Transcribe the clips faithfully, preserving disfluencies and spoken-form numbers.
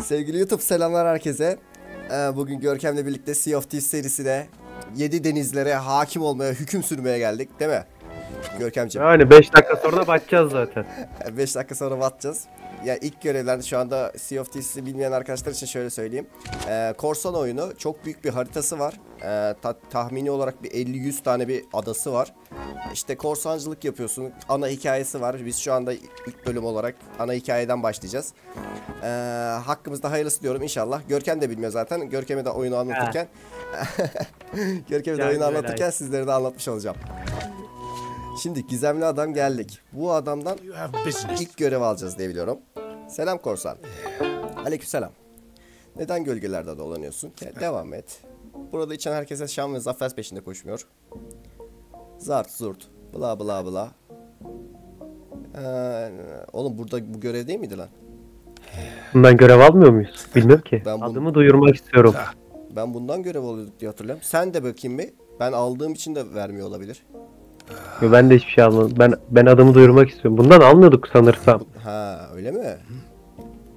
Sevgili YouTube, selamlar herkese. Bugün Görkem'le birlikte Sea of Thieves serisine yedi denizlere hakim olmaya, hüküm sürmeye geldik, değil mi Görkemciğim? Yani beş dakika sonra batacağız zaten. beş dakika sonra batacağız. Ya ilk görevlerde şu anda Sea of Thieves'i bilmeyen arkadaşlar için şöyle söyleyeyim. Ee, korsan oyunu, çok büyük bir haritası var. Ee, ta tahmini olarak bir elli yüz tane bir adası var. İşte korsancılık yapıyorsun. Ana hikayesi var. Biz şu anda ilk bölüm olarak ana hikayeden başlayacağız. Ee, hakkımızda hayırlısı diyorum inşallah. Görkem de bilmiyor zaten. Görkem'e de oyunu anlatırken Görkem'e de oyunu anlatırken sizlere de anlatmış olacağım. Şimdi gizemli adam geldik. Bu adamdan ilk görev alacağız diye biliyorum. Selam korsan. Aleykümselam. Neden gölgelerde dolanıyorsun? Devam et. Burada içen herkese şan ve zafer peşinde koşmuyor. Zart zurt. Bla bla bla. Ee, oğlum burada bu görev değil miydi lan? Bundan görev almıyor muyuz? Bilmiyorum ki. Ben bunu... Adımı duyurmak istiyorum. Ben bundan görev alıyorduk diye hatırlıyorum. Sen de bakayım bir. Ben aldığım için de vermiyor olabilir. Ben de hiçbir şey almadım. Ben ben adamı duyurmak istiyorum. Bundan almıyorduk sanırsam. Ha, öyle mi?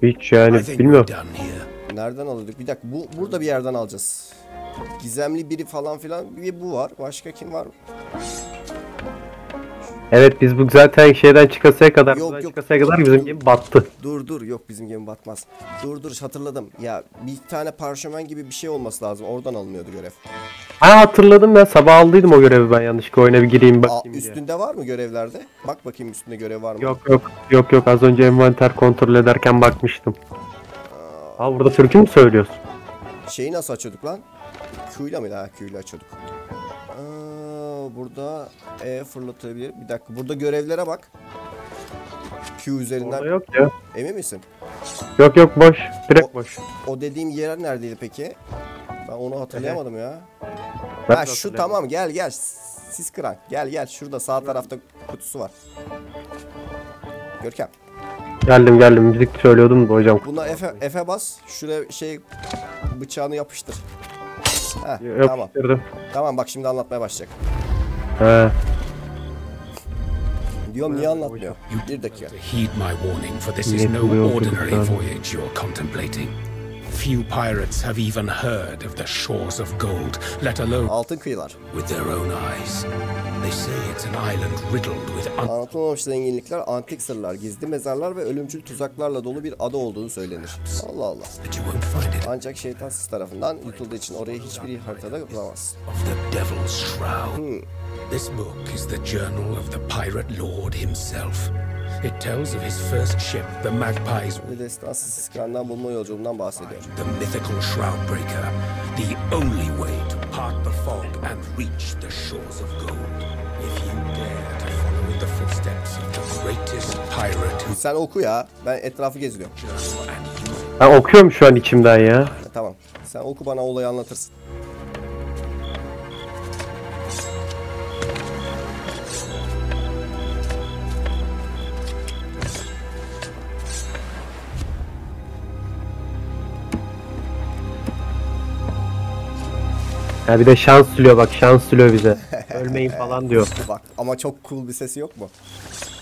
Hiç yani bilmiyorum. Nereden alıyorduk? Bir dakika, bu burada bir yerden alacağız. Gizemli biri falan filan, bir bu var. Başka kim var? Evet, biz bu zaten şeyden çıkasaya kadar, yok, yok, çıkasaya kadar bizim gemi battı. Dur dur, yok bizim gemi batmaz. Dur dur, hatırladım. Ya bir tane parşömen gibi bir şey olması lazım. Oradan alınıyordu görev. Ha, hatırladım, ben sabah aldıydım o görevi, ben yanlışlıkla oyuna bir gireyim bakayım. Aa, üstünde diye. Var mı görevlerde? Bak bakayım üstünde görev var mı? Yok yok yok yok, az önce envanter kontrol ederken bakmıştım. Aa, Aa burada türkü mü söylüyorsun? Şeyi nasıl açıyorduk lan? Q'yla mıydı? Ha, Q'yla açıyorduk. Burada e fırlatabilir. Bir dakika, burada görevlere bak. Q üzerinden. Orada yok ya. Emin misin? Yok yok, boş. Direkt o, boş. O dediğim yer neredeydi peki? Ben onu hatırlayamadım evet. ya. Ben ha, şu tamam, gel gel. Siz kıran. Gel gel, şurada sağ tarafta kutusu var. Görkem. Geldim geldim, müzik söylüyordum da hocam. Buna F'e F'e bas. Şuraya şey, bıçağını yapıştır. Heh, tamam. Tamam bak, şimdi anlatmaya başlayacak. He. Diyorum niye anlatmıyor? Bir dakika. Altın kıyılar. Anlatılmamış zenginlikler, antik sırlar, gizli mezarlar ve ölümcül tuzaklarla dolu bir ada olduğunu söylenir. Allah Allah. Ancak şeytan siz tarafından yutulduğu için orayı hiçbir haritada bulamaz. Hmm. This book is the journal of the pirate lord himself. It tells of his first ship, the Magpie's. Bu destansı krandan bulma yolculuğundan bahsediyor. The mythical shroud breaker, the only way to part the fog and reach the shores of gold. If you dare to follow the footsteps of the greatest pirate. Sen oku ya, ben etrafı geziyorum. Ben okuyorum şu an içimden ya. Ha, tamam, sen oku, bana olayı anlatırsın. Ya bir de şans sülüyor bak, şans sülüyor bize. Ölmeyin falan diyor. Bak ama çok cool bir sesi yok mu?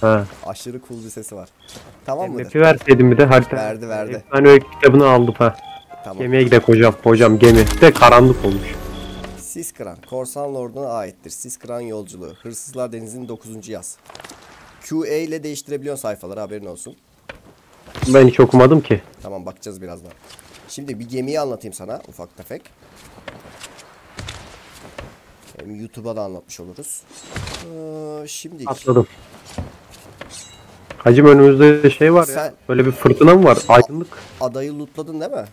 Ha. Aşırı cool bir sesi var. Tamam mı? Map'i verseydim bir de harita. Verdi verdi. Ben öyle kitabını aldım ha. Tamam. Gemiye gidelim hocam. Hocam gemi de karanlık olmuş. Sis Kran, Korsan Lord'una aittir. Sis Kran yolculuğu. Hırsızlar Denizi'nin dokuzuncu yaz. Q A ile değiştirebiliyorsun sayfaları, haberin olsun. Ben hiç okumadım ki. Tamam, bakacağız birazdan. Şimdi bir gemiyi anlatayım sana ufak tefek. YouTube'a da anlatmış oluruz. Ee, şimdi atladım. Hacım önümüzde şey var sen... ya. Böyle bir fırtına mı var? Aydınlık. Adayı lootladın değil mi?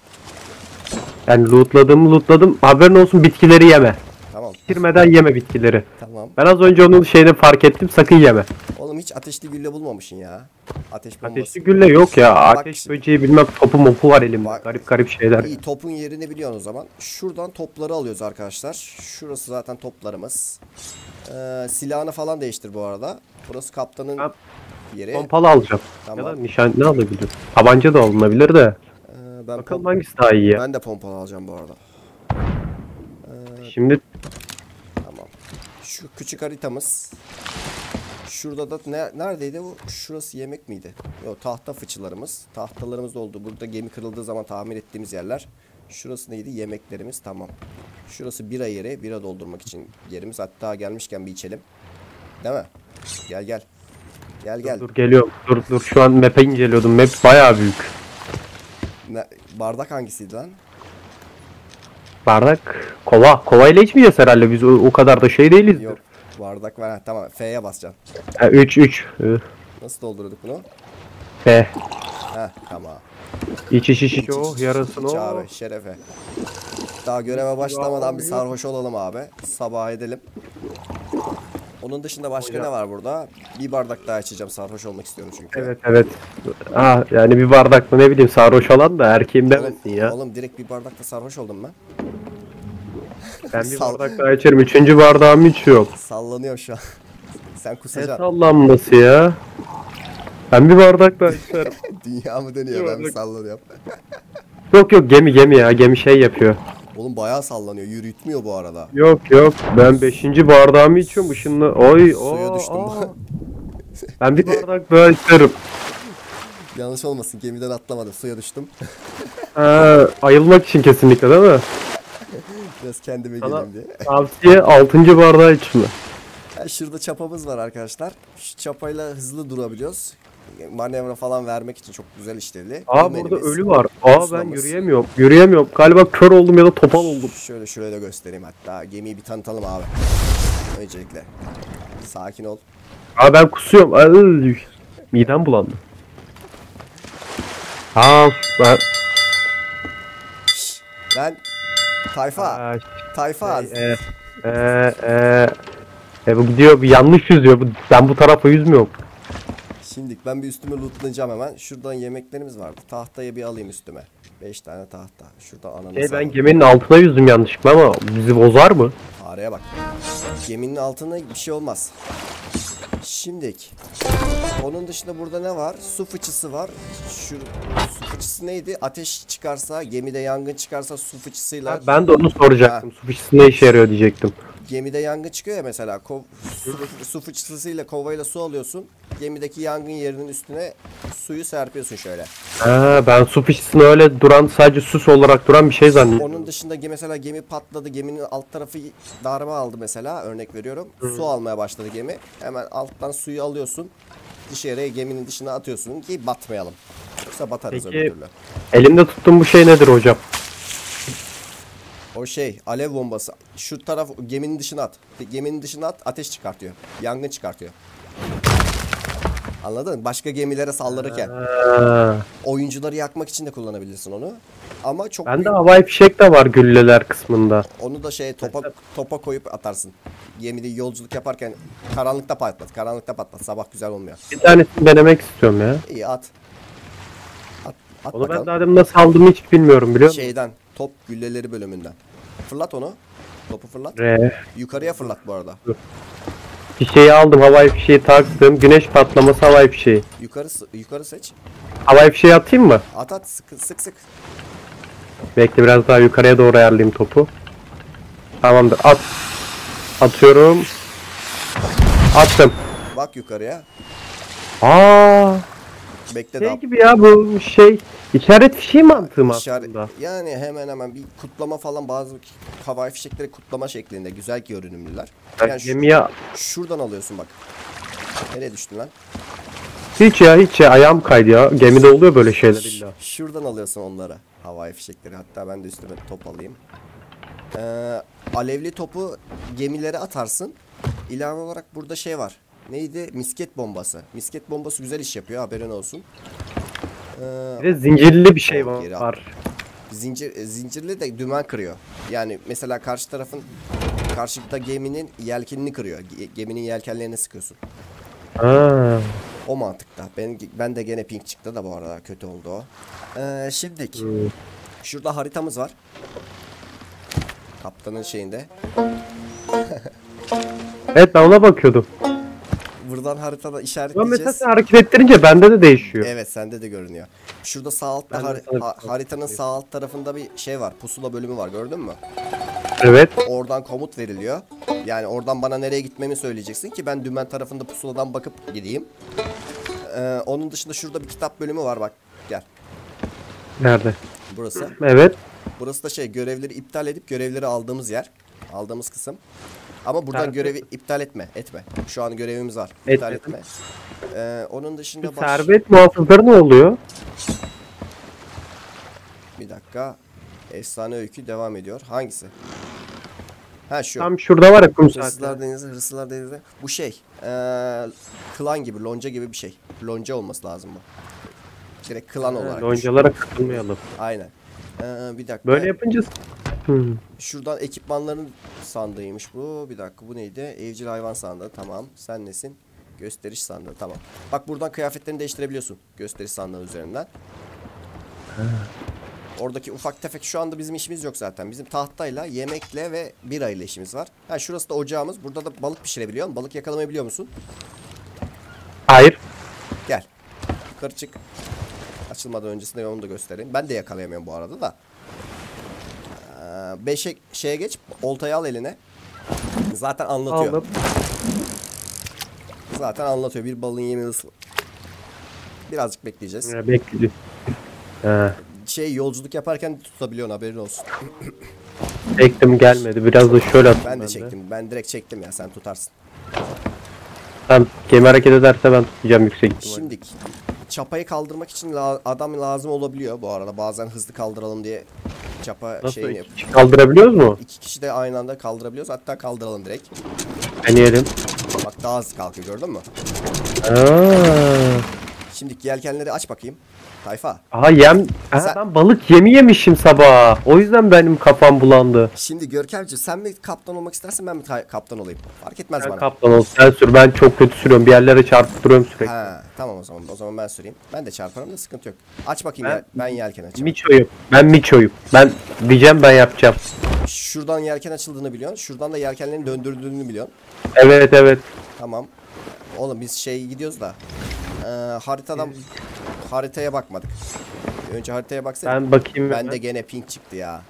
Yani lootladım lootladım. Haberin olsun, bitkileri yeme. Tamam. Bitirmeden yeme bitkileri. Tamam. Ben az önce onun şeyini fark ettim. Sakın yeme. Oğlum hiç ateşli gülle bulmamışsın ya. Ateş bombası. Ateşli gülle yok ya. Ateş böceği bilmem, topu mopu var elimde. Bak, garip garip şeyler. İyi, topun yerini biliyorsun o zaman. Şuradan topları alıyoruz arkadaşlar. Şurası zaten toplarımız. Ee, silahını falan değiştir bu arada. Burası kaptanın ben yeri. Pompalı alacağım. Tamam. Ya da nişan ne alabilir? Tabanca da alınabilir de. Ee, ben bakalım hangisi daha iyi ya. Ben de pompalı alacağım bu arada. Ee, Şimdi. Tamam. Şu küçük haritamız. Şurada da ne, neredeydi bu? Şurası yemek miydi? Yok, tahta fıçılarımız. Tahtalarımız oldu. Burada gemi kırıldığı zaman tamir ettiğimiz yerler. Şurası neydi? Yemeklerimiz. Tamam. Şurası bira yeri. Bira doldurmak için yerimiz. Hatta gelmişken bir içelim. Değil mi? Gel gel. Gel gel. Dur, dur geliyorum. Dur dur. Şu an map'e inceliyordum. Map bayağı büyük. Ne, bardak hangisiydi lan? Bardak. Kova. Kova ile içmeyeceğiz herhalde. Biz o, o kadar da şey değiliz. Yok. Bardak var. Ha, tamam. F'ye basacaksın. üç üç. Nasıl doldurduk bunu? F. Heh, tamam. İç iç iç iç. Oh, yarasın o. Abi şerefe. Daha göreve başlamadan bir sarhoş olalım abi. Sabah edelim. Onun dışında başka ne var burada? Bir bardak daha içeceğim. Sarhoş olmak istiyorum çünkü. Evet evet. Ah yani bir bardak mı ne bileyim sarhoş olan da erkeğim demesin ya. Oğlum direkt bir bardakta sarhoş oldum ben. Ben bir bardak daha içerim. Üçüncü bardağım hiç yok. Sallanıyor şu an. Sen kusacaksın. Ne sallanması ya? Ben bir bardak daha içerim. Dünya mı dönüyor? Ben mi sallanıyorum? Yok yok gemi gemi ya. Gemi şey yapıyor. Oğlum bayağı sallanıyor. Yürütmüyor bu arada. Yok yok. Ben beşinci bardağımı içiyorum. Işınla... Oy oy. Suya düştüm. Ben bir bardak daha içerim. Yanlış olmasın. Gemiden atlamadım. Suya düştüm. Ee, ayılmak için kesinlikle değil mi? Biraz kendime geleyim diye. Tavsiye altıncı bardağı içme. Yani şurada çapamız var arkadaşlar. Şu çapayla hızlı durabiliyoruz. Manevra falan vermek için çok güzel işlevli. Aa Ölmenimiz. Burada ölü var. Aa Uslamız. Ben yürüyemiyorum. Yürüyemiyorum. Galiba kör oldum ya da topal oldum. Şöyle şöyle de göstereyim hatta. Gemiyi bir tanıtalım abi. Öncelikle. Sakin ol. Aa ben kusuyorum. Ay, midem bulandı. Aa ben... Ben... Tayfa, Aa, tayfa. Eee, eee, eee. E, bu gidiyor, bu yanlış yüzüyor. Bu, ben bu tarafa yüzmüyorum. Şimdi ben bir üstümü lootlayacağım hemen. Şuradan yemeklerimiz vardı. Tahtayı bir alayım üstüme. beş tane tahta. Şurada ananı şey, ben geminin altına yüzdüm yanlışlıkla ama bizi bozar mı? Araya bak. Geminin altına bir şey olmaz. Şimdik. Onun dışında burada ne var? Su fıçısı var. Şu su fıçısı neydi? Ateş çıkarsa, gemide yangın çıkarsa su fıçısıyla... Ben de onu soracaktım. Ha. Su fıçısı ne işe yarıyor diyecektim. Gemide yangın çıkıyor ya mesela. Ko su, su fıçısıyla, kovayla su alıyorsun. Gemideki yangın yerinin üstüne suyu serpiyorsun şöyle. Ha, ben su fıçısını öyle duran, sadece sus olarak duran bir şey zannediyorum. Onun dışında mesela gemi patladı. Geminin alt tarafı darbe aldı mesela. Örnek veriyorum. Hı. Su almaya başladı gemi. Hemen alttan suyu alıyorsun. Dışarıya geminin dışına atıyorsun ki batmayalım. Yoksa batarız öbür türlü. Elimde tuttuğum bu şey nedir hocam? O şey alev bombası. Şu taraf geminin dışına at. Geminin dışına at ateş çıkartıyor. Yangın çıkartıyor. Anladın mı? Başka gemilere saldırırken. Ha. Oyuncuları yakmak için de kullanabilirsin onu. Ama çok Ben büyük... de havai fişek de var gülleler kısmında. Onu da şey topa topa koyup atarsın. Gemide yolculuk yaparken karanlıkta patlat. Karanlıkta patlat. Sabah güzel olmuyor. Bir tanesini denemek istiyorum ya. İyi at. At, at onu bakalım. Ben zaten nasıl aldığımı hiç bilmiyorum biliyor musun? Şeyden. Top gülleleri bölümünden. Fırlat onu. Topu fırlat. Ee. Yukarıya fırlat bu arada. Fişeyi aldım. Havai fişeği taktım. Güneş patlaması havai fişeği. Yukarı, yukarı seç. Havai fişeği atayım mı? At at. Sık sık. sık. Bekle biraz daha yukarıya doğru ayarlayayım topu. Tamamdır. At. Atıyorum. Attım. Bak yukarıya. Aaa. Bekle şey daha... gibi ya bu şey. İşaret fişeği mantığı mı İşaret... aslında? Yani hemen hemen bir kutlama falan bazı havai fişekleri kutlama şeklinde güzel görünümlüler. Yani ya, gemiye... Şuradan alıyorsun bak. Nereye düştün lan? Hiç ya hiç ya ayağım kaydı ya. Gemide oluyor böyle şeyler illa. Şuradan alıyorsun onları. Havai fişekleri. Hatta ben de üstüme top alayım. Ee, alevli topu gemilere atarsın. İlan olarak burada şey var. Neydi? Misket bombası. Misket bombası güzel iş yapıyor haberin olsun. Bir de zincirli bir şey var. Zincir, zincirli de dümen kırıyor. Yani mesela karşı tarafın karşıda geminin yelkenini kırıyor. Geminin yelkenlerine sıkıyorsun. Aa. O mantıkta. Ben, ben de gene pink çıktı da bu arada kötü oldu o. Ee, şimdi hmm. şurada haritamız var. Kaptanın şeyinde. Evet ben ona bakıyordum. Buradan haritada işaretleyeceğiz. Mesela sen hareket ettirince bende de değişiyor. Evet sende de görünüyor. Şurada sağ altta har har haritanın sağ alt tarafında bir şey var. Pusula bölümü var gördün mü? Evet. Oradan komut veriliyor. Yani oradan bana nereye gitmemi söyleyeceksin ki ben dümen tarafında pusuladan bakıp gideyim. Ee, onun dışında şurada bir kitap bölümü var bak. Gel. Nerede? Burası. Evet. Burası da şey, görevleri iptal edip görevleri aldığımız yer. Aldığımız kısım. Ama buradan Serpil. Görevi iptal etme. Etme. Şu an görevimiz var. İptal etme. Ee, onun dışında... Baş... Servet muhafızları ne oluyor? Bir dakika. Efsane öykü devam ediyor. Hangisi? Ha şu. Tam şurada var ya. Hırsızlar Denizi, Hırsızlar Denizi. Bu şey. Ee, klan gibi, lonca gibi bir şey. Lonca olması lazım bu. Direkt klan olarak. Ha, loncalara katılmayalım. Aynen. Ee, bir dakika. Böyle yapınca... Hmm. Şuradan ekipmanların sandığıymış bu. Bir dakika, bu neydi? Evcil hayvan sandığı. Tamam. Sen nesin? Gösteriş sandığı. Tamam. Bak buradan kıyafetlerini değiştirebiliyorsun. Gösteriş sandığı üzerinden. Ha. Oradaki ufak tefek şu anda bizim işimiz yok zaten. Bizim tahtayla, yemekle ve birayla işimiz var. Ha, şurası da ocağımız. Burada da balık pişirebiliyor musun? Balık yakalamayabiliyor musun? Hayır. Gel. Yukarı çık. Açılmadan öncesinde onu da göstereyim. Ben de yakalayamıyorum bu arada da. beşe şeye geç. Oltayı al eline. Zaten anlatıyor. Aldım. Zaten anlatıyor. Bir balığın yemeği nasıl. Birazcık bekleyeceğiz. Ya, bekleyeceğiz. Ha. Şey, yolculuk yaparken tutabiliyorsun, haberin olsun. Çektim, gelmedi. Biraz da şöyle attım. Ben de ben çektim. De. Ben direkt çektim ya. Sen tutarsın. Tamam. Gemi hareket ederse ben tutacağım yüksek. Şimdi çapayı kaldırmak için la adam lazım olabiliyor bu arada. Bazen hızlı kaldıralım diye çapa nasıl şeyini yapıyor. Kaldırabiliyoruz mu? İki kişi de aynı anda kaldırabiliyoruz. Hatta kaldıralım direkt. Deneyelim. Bak daha hızlı kalkıyor, gördün mü? Aa. Şimdi yelkenleri aç bakayım. Tayfa. Aha yem. Aha, sen... Ben balık yemi yemişim sabah. O yüzden benim kafam bulandı. Şimdi Görkemciğim, sen mi kaptan olmak istersin, ben mi kaptan olayım? Fark etmez ben bana. Kaptan ol. Sen sür. Ben çok kötü sürüyorum. Bir yerlere çarpıp duruyorum sürekli. Ha, tamam o zaman. O zaman ben süreyim. Ben de çarparım da sıkıntı yok. Aç bakayım ben, ya. Ben yelken açayım. Miçoyum. Ben miçoyum. Ben diyeceğim, ben yapacağım. Şuradan yelken açıldığını biliyorsun. Şuradan da yelkenlerin döndürdüğünü biliyorsun. Evet evet. Tamam. Oğlum biz şey gidiyoruz da. Ee, haritadan evet. Haritaya bakmadık. Önce haritaya baksana. Ben bakayım. Ben de gene pink çıktı ya.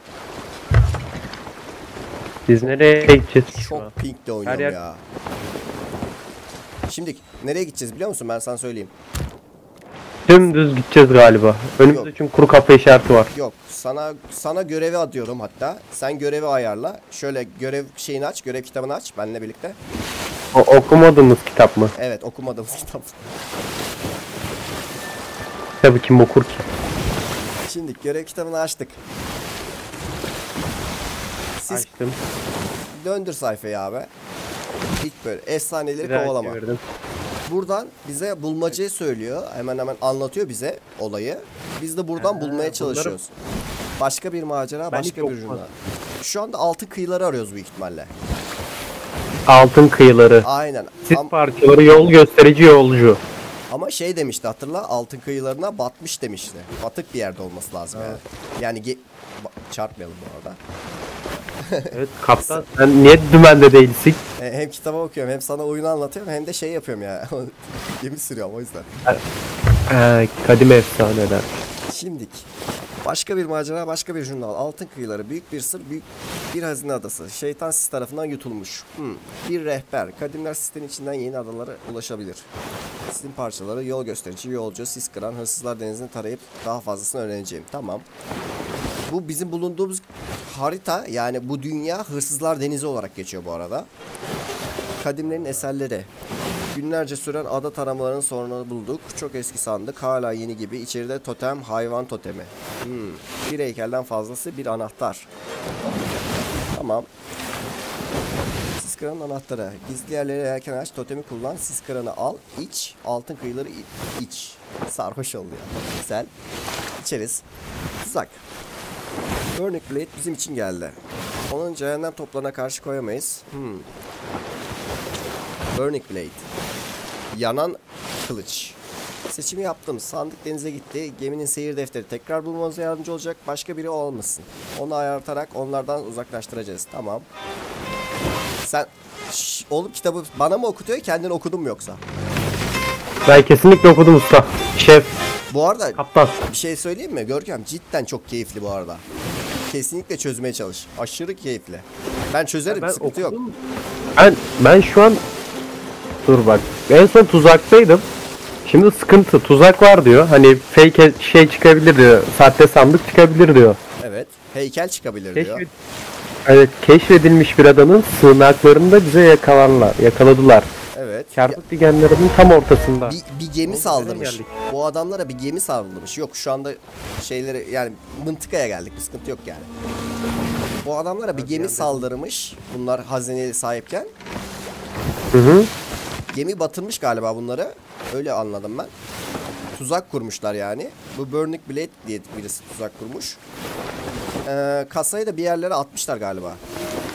Biz nereye gideceğiz? Çok pinkle oynuyorum yer... ya. Şimdi nereye gideceğiz biliyor musun? Ben sana söyleyeyim. Dümdüz gideceğiz galiba. Önümüzde çünkü kuru kafa işareti var. Yok. Sana sana görevi atıyorum hatta. Sen görevi ayarla. Şöyle görev şeyini aç. Görev kitabını aç. Benimle birlikte. O okumadığımız kitap mı? Evet, okumadığımız kitap. Tabii kim okur ki? Şimdi görev kitabını açtık. Siz açtım. Döndür sayfayı abi. İlk böyle efsaneleri biraz kovalama. Çevirdim. Buradan bize bulmacayı söylüyor. Hemen hemen anlatıyor bize olayı. Biz de buradan ha, bulmaya çalışıyoruz. Bunları... Başka bir macera, ben başka bir cümle. Şu anda altın kıyıları arıyoruz büyük ihtimalle. Altın kıyıları. Aynen. Sit Am parçaları, yol gösterici, yolcu. Ama şey demişti, hatırla, altın kıyılarına batmış demişti. Batık bir yerde olması lazım evet. Yani. Yani çarpmayalım bu arada. Evet kaptan, sen niye dümende değilsin? Hem kitaba okuyorum, hem sana oyunu anlatıyorum, hem de şey yapıyorum ya. Gemi sürüyorum o yüzden. Ee, kadim efsaneler. Şimdik. Başka bir macera, başka bir jurnal. Altın kıyıları, büyük bir sır, büyük bir hazine adası. Şeytan sis tarafından yutulmuş. Hmm. Bir rehber. Kadimler sistemin içinden yeni adalara ulaşabilir. Sisin parçaları, yol gösterici, yolcu, sis kıran, hırsızlar denizini tarayıp daha fazlasını öğreneceğim. Tamam. Bu bizim bulunduğumuz harita, yani bu dünya hırsızlar denizi olarak geçiyor bu arada. Kadimlerin eserleri. Günlerce süren ada taramalarının sonunu bulduk. Çok eski sandık. Hala yeni gibi. İçeride totem, hayvan totemi. Hmm. Bir heykelden fazlası, bir anahtar. Tamam. Sis kıranın anahtarı. Gizli yerleri erken aç, totemi kullan, sis kıranı al, iç, altın kıyıları iç. Sarhoş oluyor. Güzel. İçeriz. Tuzak. Burning Blade bizim için geldi. Onun cehennem toplarına karşı koyamayız. Hmm. Burning Blade. Yanan kılıç. Seçimi yaptım. Sandık denize gitti. Geminin seyir defteri tekrar bulmanıza yardımcı olacak. Başka biri olmasın. Onu ayartarak onlardan uzaklaştıracağız. Tamam. Sen şş, oğlum kitabı bana mı okutuyor? Kendin okudun mu yoksa? Ben kesinlikle okudum usta. Şef. Bu arada kaptan. Bir şey söyleyeyim mi Görkem? Cidden çok keyifli bu arada. kesinlikle çözmeye çalış. Aşırı keyifli. Ben çözerim, ben sıkıntı okudum. Yok. Ben ben şu an dur bak. En son tuzaktaydım. Şimdi sıkıntı, tuzak var diyor. Hani fake şey çıkabilir diyor. Sahte sandık çıkabilir diyor. Evet. Heykel çıkabilir Keşfet... diyor. Evet, keşfedilmiş bir adanın sığınaklarında bize yakalanlar, yakaladılar. Evet. Çarpık digenlerinin tam ortasında. Bir, bir gemi saldırmış. Bu adamlara bir gemi saldırmış. Yok şu anda şeyleri yani mıntıkaya geldik. Bir sıkıntı yok yani. Bu adamlara bir gemi saldırmış. Bunlar hazineye sahipken. Hı hı. Gemi batırmış galiba bunları. Öyle anladım ben. Tuzak kurmuşlar yani. Bu Burning Blade diye birisi tuzak kurmuş. Ee, kasayı da bir yerlere atmışlar galiba.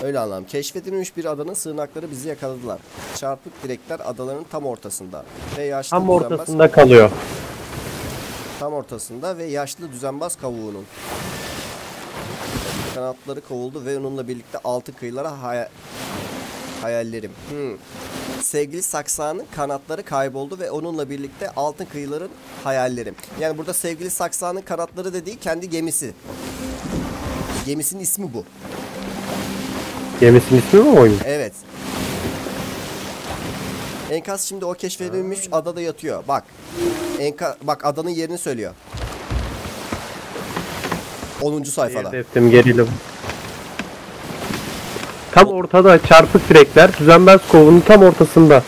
Öyle anladım. Keşfedilmiş bir adanın sığınakları bizi yakaladılar. Çarpık direkler adaların tam ortasında. Ve yaşlı tam ortasında kalıyor. Tam ortasında ve yaşlı düzenbaz kavuğunun kanatları kovuldu ve onunla birlikte altı kıyılara hay hayallerim. Hmm. Sevgili Saksa'nın kanatları kayboldu ve onunla birlikte altın kıyıların hayallerim. Yani burada sevgili Saksa'nın kanatları dediği kendi gemisi. Gemisinin ismi bu. Gemisinin ismi mi oyun? Evet. Enkaz şimdi o keşfedilmiş adada yatıyor. Bak. Enkaz, bak adanın yerini söylüyor. onuncu sayfada. Deftim gerilim. Tam ortada çarpık direkler, düzenbaz kovunun tam ortasında.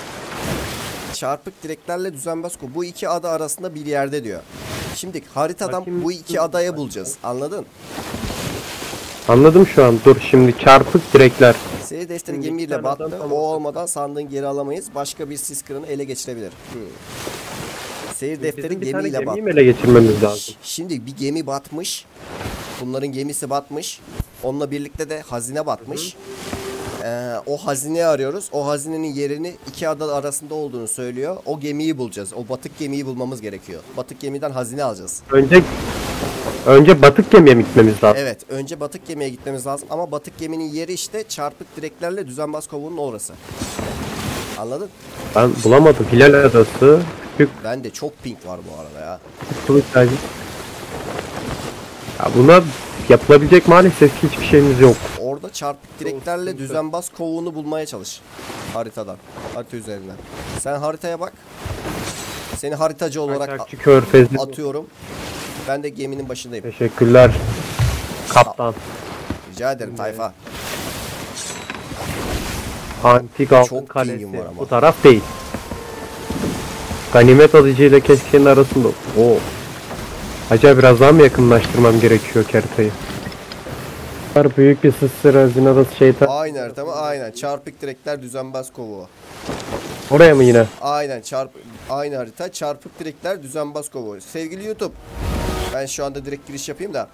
Çarpık direklerle düzenbaz kovu. Bu iki ada arasında bir yerde diyor. Şimdi haritadan Hakim bu iki adaya bulacağız. Anladın? Anladım şu an. Dur şimdi çarpık direkler. Seri defteri gemiyle battı. O olmadan sandığın geri alamayız. Başka bir sis kırını ele geçirebilir. Hmm. Seyir defteri gemiyle battı. Ele geçirmemiz lazım. Şimdi bir gemi batmış. Bunların gemisi batmış. Onunla birlikte de hazine batmış. Ee, o hazineyi arıyoruz. O hazinenin yerini iki ada arasında olduğunu söylüyor. O gemiyi bulacağız. O batık gemiyi bulmamız gerekiyor. Batık gemiden hazine alacağız. Önce... Önce batık gemiye gitmemiz lazım. Evet, önce batık gemiye gitmemiz lazım ama batık geminin yeri işte çarpık direklerle düzenbaz kovuğunun orası. Anladın? Ben bulamadım. Hilal adası. Küçük. Ben de çok pink var bu arada ya. Ya buna yapılabilecek maalesef hiçbir şeyimiz yok. Orada çarpık direklerle düzenbaz kovuğunu bulmaya çalış haritadan, harita üzerinden. Sen haritaya bak. Seni haritacı olarak atıyorum. Ben de geminin başındayım. Teşekkürler kaptan. Rica ederim tayfa. Antik altın kalesi. Bu taraf değil. Ganimet alıcıyla keskin arasında. Oo. Acaba biraz daha mı yakınlaştırmam gerekiyor haritayı? Büyük bir sısır hazinada şeytan. Aynen haritama aynen. Çarpık direkler düzenbaz kovuğu. Oraya mı yine? Aynen çarp. Aynı harita çarpık direkler düzenbaz kovuğu. Sevgili YouTube. Ben şu anda direkt giriş yapayım da.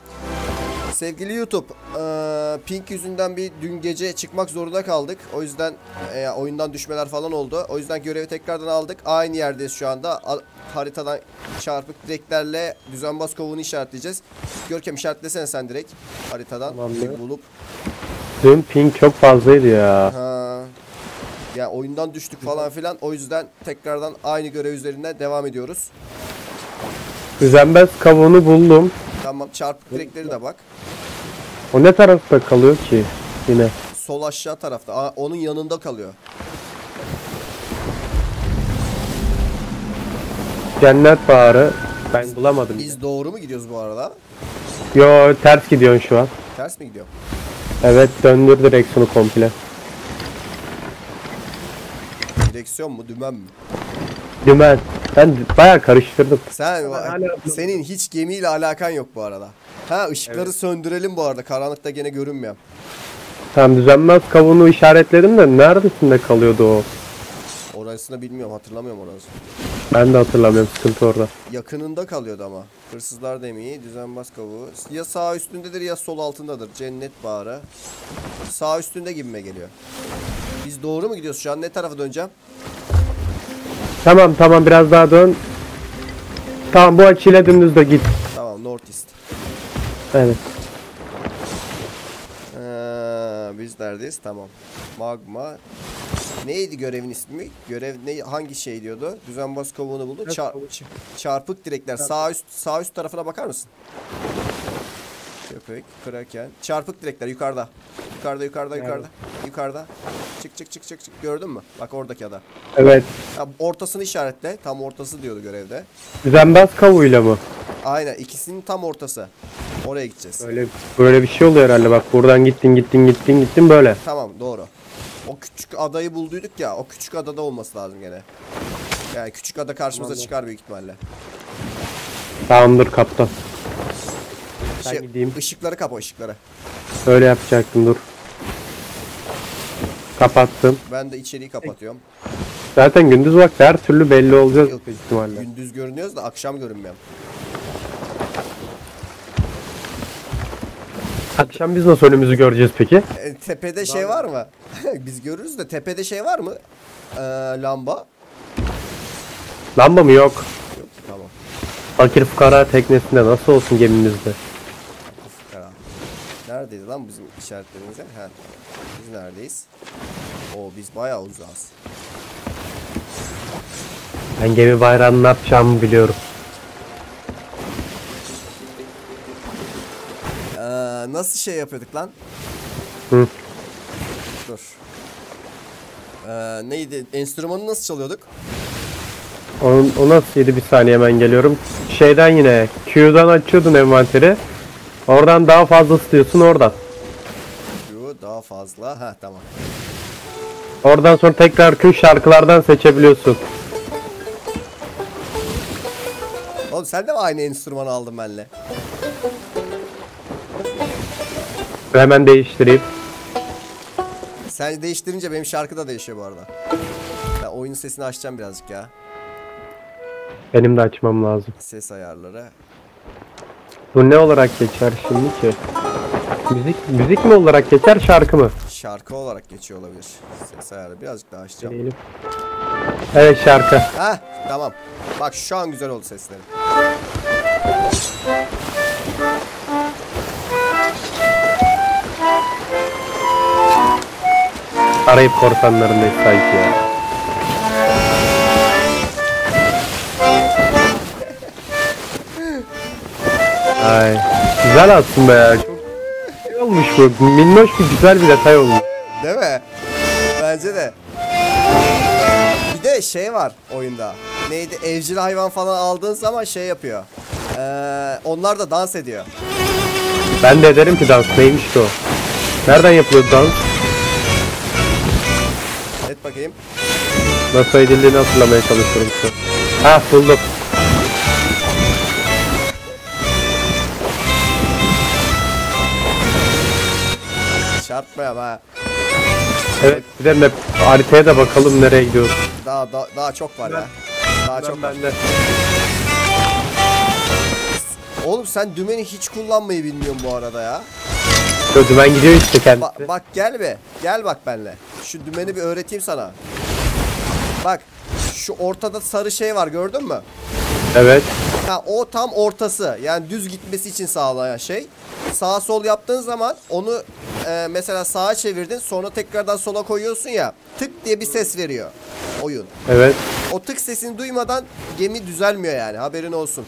Sevgili YouTube, ee, pink yüzünden bir dün gece çıkmak zorunda kaldık. O yüzden e, oyundan düşmeler falan oldu. O yüzden görevi tekrardan aldık. Aynı yerdeyiz şu anda. A haritadan çarpık direklerle düzenbaz kovuğunu işaretleyeceğiz. Görkem işaretlesene sen direkt haritadan. Tamam, bulup. Dün pink çok fazlaydı ya. Ha. Ya oyundan düştük falan filan. O yüzden tekrardan aynı görev üzerinde devam ediyoruz. Düzenbaz kavuğunu buldum. Tamam çarpık direkleri de bak. O ne tarafta kalıyor ki yine? Sol aşağı tarafta. Aa, onun yanında kalıyor. Cennet Baharı. Ben biz, bulamadım. Biz yine. Doğru mu gidiyoruz bu arada? Yo ters gidiyorsun şu an. Ters mi gidiyor? Evet döndür direksiyonu komple. Direksiyon mu dümen mi? Dümen. Ben bayağı karıştırdım. Sen, senin hiç gemiyle alakan yok bu arada. Ha ışıkları evet. Söndürelim bu arada. Karanlıkta gene görünmüyor. Tamam düzenmez kavuğunu işaretledim de neredesinde kalıyordu o? Orasını bilmiyorum, hatırlamıyorum orası. Ben de hatırlamıyorum, sıkıntı orada. Yakınında kalıyordu ama. Hırsızlar demeyi, düzenbaz kavuğu. Ya sağ üstündedir ya sol altındadır. Cennet Baharı. Sağ üstünde gibime geliyor. Biz doğru mu gidiyoruz şu an? Ne tarafa döneceğim? Tamam tamam biraz daha dön. Tamam bu açıyla dümdüz de git. Tamam north east. Evet. Ee, biz neredeyiz? Tamam. Magma. Neydi görevin ismi? Görev ne, hangi şey diyordu? Düzenbaz kovuğunu buldu. Çar, çarpık direkler. Sağ üst sağ üst tarafına bakar mısın? Köpek, kraken. Çarpık direkler yukarıda. Yukarıda, yukarıda, yukarıda. Evet. Yukarıda. Çık, çık, çık, çık, çık. Gördün mü? Bak oradaki ada. Evet. Ya, ortasını işaretle. Tam ortası diyordu görevde. Düzenbaz kavuğuyla bu. Aynen. İkisinin tam ortası. Oraya gideceğiz. Böyle, böyle bir şey oluyor herhalde. Bak buradan gittin, gittin, gittin, gittin böyle. Tamam, doğru. O küçük adayı bulduyduk ya. O küçük adada olması lazım gene. Yani küçük ada karşımıza tamam. çıkar büyük ihtimalle. Tamamdır kaptan. Ben şey, gideyim. Işıkları kapa, ışıkları. Öyle yapacaktım, dur. Kapattım. Ben de içeriği kapatıyorum. Zaten gündüz vakti her türlü belli olacağız. Yok, gündüz görünüyoruz da akşam görünmüyorum. Akşam biz nasıl önümüzü göreceğiz peki? E, tepede Lan. şey var mı? Biz görürüz de tepede şey var mı? Ee, lamba. Lamba mı? Yok. Yok, tamam. Fakir fukara teknesinde nasıl olsun gemimizde? Neredeyiz lan bizim işaretlerimize? He. Biz neredeyiz? Oo, biz bayağı uzağız. Ben gemi bayrağını ne yapacağımı biliyorum. Ee, nasıl şey yapıyorduk lan? Hı. Dur. Ee, neydi? Enstrümanı nasıl çalıyorduk? Onun, o nasılydı? Bir saniye, hemen geliyorum. Şeyden yine Q'dan açıyordun envanteri. Oradan daha fazla istiyorsun oradan. Q daha fazla. Ha tamam. Oradan sonra tekrar Q şarkılardan seçebiliyorsun. Oğlum sen de mi aynı enstrümanı aldın benimle? Hemen değiştireyim. Sen değiştirince benim şarkı da değişiyor bu arada. Ben oyunun sesini açacağım birazcık ya. Benim de açmam lazım. Ses ayarları. Bu ne olarak geçer şimdi ki? Müzik, müzik mi olarak geçer, şarkı mı? Şarkı olarak geçiyor olabilir. Ses ayarı birazcık daha açacağım. Değilim. Evet, şarkı. Heh, tamam. Bak şu an güzel oldu sesleri. Arayıp korsanlarındayız sanki ya. Ay, güzel aslında ya. Çok güzel olmuş bu. Minnoş bir güzel bir detay olmuş. Değil mi? Bence de. Bir de şey var oyunda. Neydi? Evcil hayvan falan aldığın zaman şey yapıyor. Ee, onlar da dans ediyor. Ben de ederim ki dans. Neymiş o? Nereden yapılıyor dans? Et bakayım. Nasıl edildiğini hatırlamaya çalışıyorum. Ha, buldum. Çarpmayalım ha. Evet, bir de map, haritaya da bakalım nereye gidiyoruz. Daha daha, daha çok var ben, ya. Daha ben çok ben var. Oğlum sen dümeni hiç kullanmayı bilmiyorsun bu arada ya. Yo, dümen gidiyor işte kendisi. Ba bak gel be. Gel bak benimle. Şu dümeni bir öğreteyim sana. Bak şu ortada sarı şey var, gördün mü? Evet. Ha, o tam ortası. Yani düz gitmesi için sağlayan şey. Sağa sol yaptığın zaman onu e, mesela sağa çevirdin, sonra tekrardan sola koyuyorsun ya, tık diye bir ses veriyor oyun. Evet. O tık sesini duymadan gemi düzelmiyor yani, haberin olsun.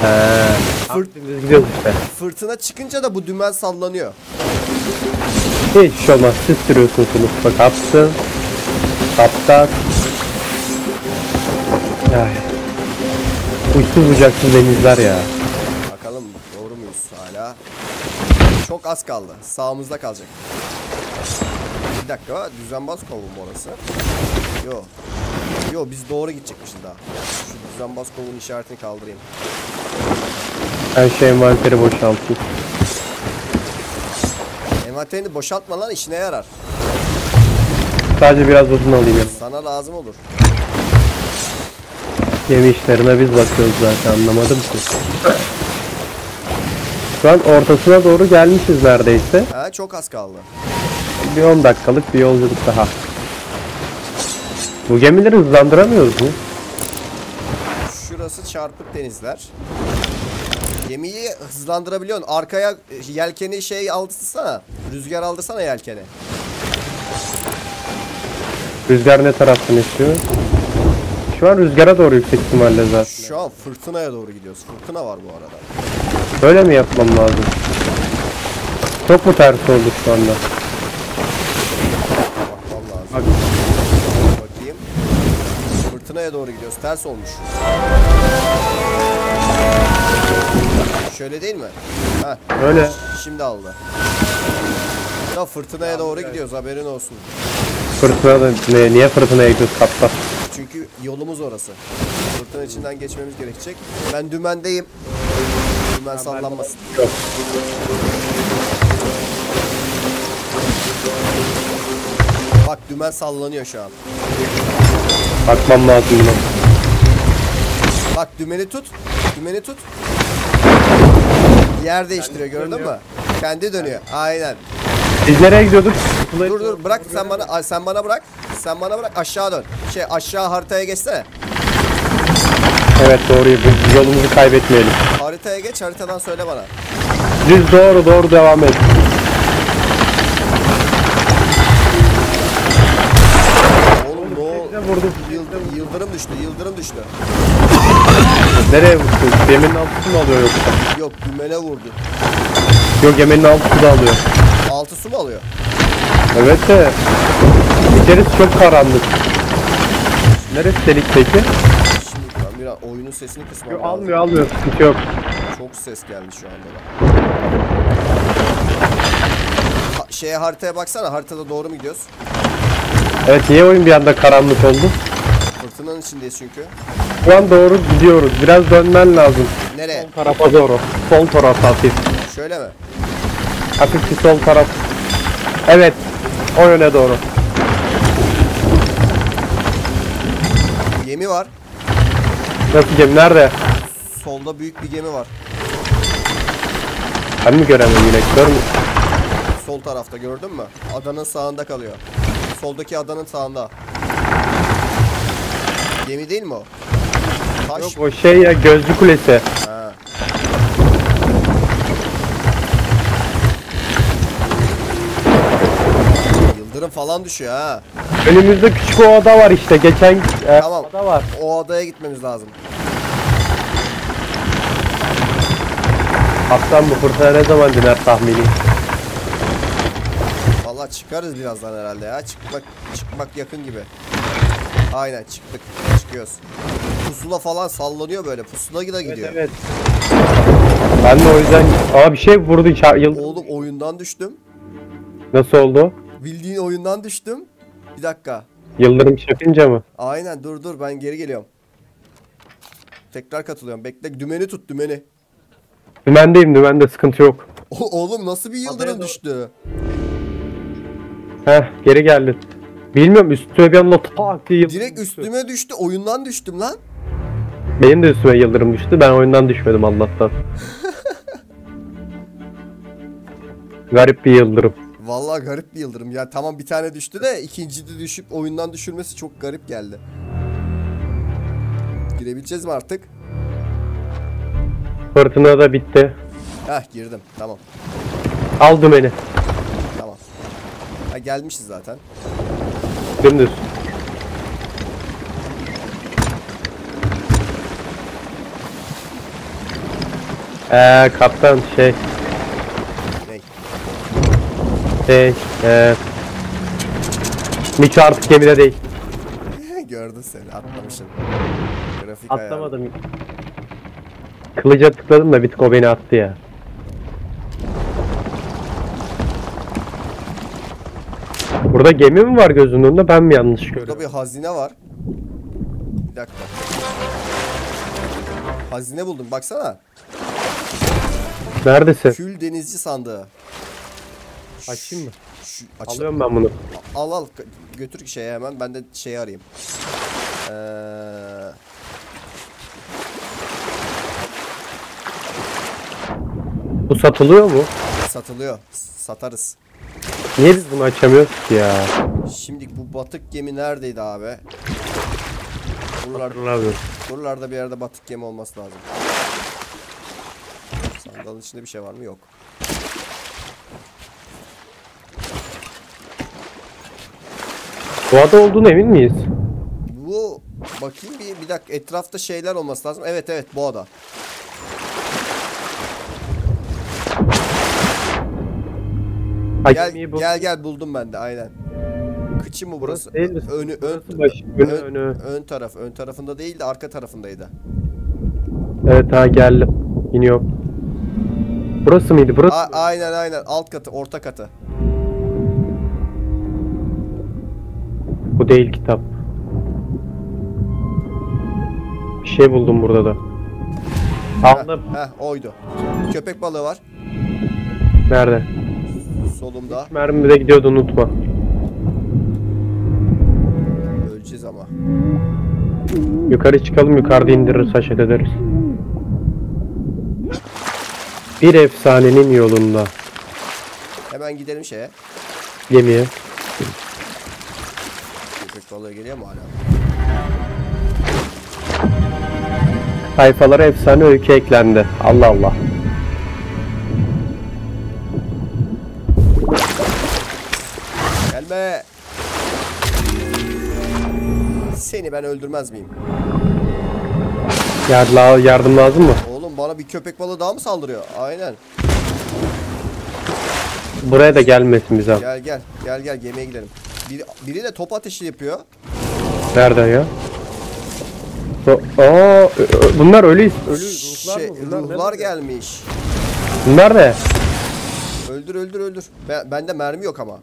Heee. Fırt işte. Fırtına çıkınca da bu dümen sallanıyor. Hiç olmaz, siz sürüyorsunuz. Bak kapsın. Kaptan. Ay. Uçsuz bucaksız denizler ya. Bakalım doğru muyuz hala? Çok az kaldı. Sağımızda kalacak. Bir dakika. Düzenbaz kovu mu orası? Yo. Yo, biz doğru gidecekmişiz daha. Şu düzenbaz kovunun işaretini kaldırayım. Her şey envanteri boşaltayım. Envanterini boşaltma lan, işine yarar. Sadece biraz odun alayım ya. Sana lazım olur. Gemi işlerine biz bakıyoruz zaten, anlamadım ki. Şu an ortasına doğru gelmişiz neredeyse. Ha, çok az kaldı. Bir on dakikalık bir yolculuk daha. Bu gemileri hızlandıramıyoruz mu? Şurası çarpık denizler. Gemiyi hızlandırabiliyorsun. Arkaya yelkeni şey aldırsana. Rüzgar aldırsana yelkeni. Rüzgar ne taraftan istiyor? şu an rüzgara doğru yüksek ihtimalle zaten. Şu an fırtınaya doğru gidiyoruz. Fırtına var bu arada. Böyle mi yapmam lazım? Çok mu ters olduk şu anda? Bakmam lazım. Bakayım. Fırtınaya doğru gidiyoruz. Ters olmuş. Şöyle değil mi? Heh. Öyle. Şimdi aldı. Ya fırtınaya doğru evet. gidiyoruz, haberin olsun. Fırtına da ne, niye fırtınaya gidiyoruz kaptan? Çünkü yolumuz orası. Fırtına içinden geçmemiz gerekecek. Ben dümendeyim. Dümen sallanmasın. Yok. Bak dümen sallanıyor şu an. Bakmam lazım. Bak dümeni tut. Dümeni tut. Yer değiştiriyor, kendi gördün mü? Kendi dönüyor. Aynen. Biz nereye gidiyorduk? Dur dur bırak sen bana sen bana bırak. Sen bana bırak aşağı dön. Şey aşağı haritaya geçsene. Evet doğruyu yolumuzu kaybetmeyelim. Haritaya geç, haritadan söyle bana. Düz doğru doğru devam et. Oğlum ne oldu? Yıldırım, yıldırım düştü, yıldırım düştü. Nereye vurdu? Geminin altı mı alıyor yoksa? Yok dümene vurdu. Yok geminin altı da alıyor. Altı su mu alıyor? Evet de içerisi çok karanlık. Neresi delik peki? Şimdi biraz oyunun sesini kısmam yok, lazım. Almıyor almıyor hiç yok. Çok ses geldi şu anda. Ha, şeye haritaya baksana, haritada doğru mu gidiyoruz? Evet niye oyun bir anda karanlık oldu? Fırtınanın içindeyiz çünkü. Şu an doğru gidiyoruz, biraz dönmen lazım. Nereye? Sol tarafa doğru. Sol tarafa atayım. Şöyle mi? Hafif bir sol taraf. Evet. O yöne doğru. Gemi var. Nasıl gemi? Nerede? Solda büyük bir gemi var. Ben mi göremiyorum yine? Gör mü? Sol tarafta gördün mü? Adanın sağında kalıyor. Soldaki adanın sağında. Gemi değil mi o? Taş. Yok o şey ya, gözlü kulesi. Ha. Falan düşüyor ha. Önümüzde küçük o ada var işte. Geçen e, tamam. ada var. O adaya gitmemiz lazım. Aslan bu fırtına ne zaman diner tahmini? Vallahi çıkarız birazdan herhalde ya. Çıkmak çıkmak yakın gibi. Aynen çıktık. Çıkıyoruz. Pusula falan sallanıyor böyle. Pusula da gidiyor. Evet, evet. Ben de o yüzden... Aa bir şey vurdu. Oğlum oyundan düştüm. Nasıl oldu? Bildiğin oyundan düştüm. Bir dakika. Yıldırım çarpınca mı? Aynen dur dur ben geri geliyorum. Tekrar katılıyorum. Bekle dümeni tut dümeni. Dümendeyim dümende sıkıntı yok. O, oğlum nasıl bir yıldırım düştü? Heh geri geldim. Bilmiyorum üstüme bir anda tak diye yıldırım. Direkt üstüme düştü. düştü oyundan düştüm lan. Benim de üstüme yıldırım düştü. Ben oyundan düşmedim Allah'tan. Garip bir yıldırım. Vallahi garip bir yıldırım ya, tamam bir tane düştü de ikinci de düşüp oyundan düşürmesi çok garip geldi. Girebileceğiz mi artık? Fırtına da bitti. Heh girdim tamam. Aldım beni. Tamam. Ha gelmişiz zaten. Dümdüz. Eee kaptan şey. Şey, eee Miço artık gemide değil. Gördün seni, atlamışım. Grafik atlamadım ayarlı. Kılıca tıkladım da bir tık o beni attı ya. Burada gemi mi var gözünün önünde, ben mi yanlış görüyorum? Burada bir hazine var. Bir dakika. Hazine buldum baksana. Neredesin? Kül denizci sandığı. Açayım mı? Şu, alıyorum ben bunu. Al al götür şeye hemen, ben de şeyi arayayım. Ee... Bu satılıyor mu? Satılıyor. Satarız. Niye biz bunu açamıyoruz ki ya? Şimdi bu batık gemi neredeydi abi? Buralarda, buralarda bir yerde batık gemi olması lazım. Sandalın içinde bir şey var mı? Yok. Bu ada olduğuna emin miyiz? Bu bakayım bir, bir dakika, etrafta şeyler olması lazım. Evet evet, bu ada. Gel, gel gel, buldum ben de aynen. Kıçı mı burası? burası önü, burası ön, başı, ön, önü. Ön, ön taraf, ön tarafında değil de arka tarafındaydı. Evet ha, geldim. İniyorum. Burası mıydı? Burası A mı? Aynen aynen, alt katı, orta katı. Bu değil kitap. Bir şey buldum burada da. Aldım. Heh, oydu. Köpek balığı var. Nerede? Solumda. Mermi de gidiyordu, unutma. Öleceğiz ama. Yukarı çıkalım, yukarıda indiririz, haşet ederiz. Bir efsanenin yolunda. Hemen gidelim şeye. Gemiye. Köpek balığı geliyor mu hala? Sayfalara efsane öykü eklendi. Allah Allah. Gelme. Seni ben öldürmez miyim? Yardım, yardım lazım mı? Oğlum bana bir köpek balığı daha mı saldırıyor? Aynen. Buraya da gelmesin bize. Gel gel. Gel gel, gemiye gidelim. Biri, biri de top ateşi yapıyor. Nereden ya? Aa, bunlar ölü, ölü ruhlar, şey, mı? Bunlar ruhlar gelmiş. Bunlar ne? Öldür öldür öldür. Ben, bende mermi yok ama.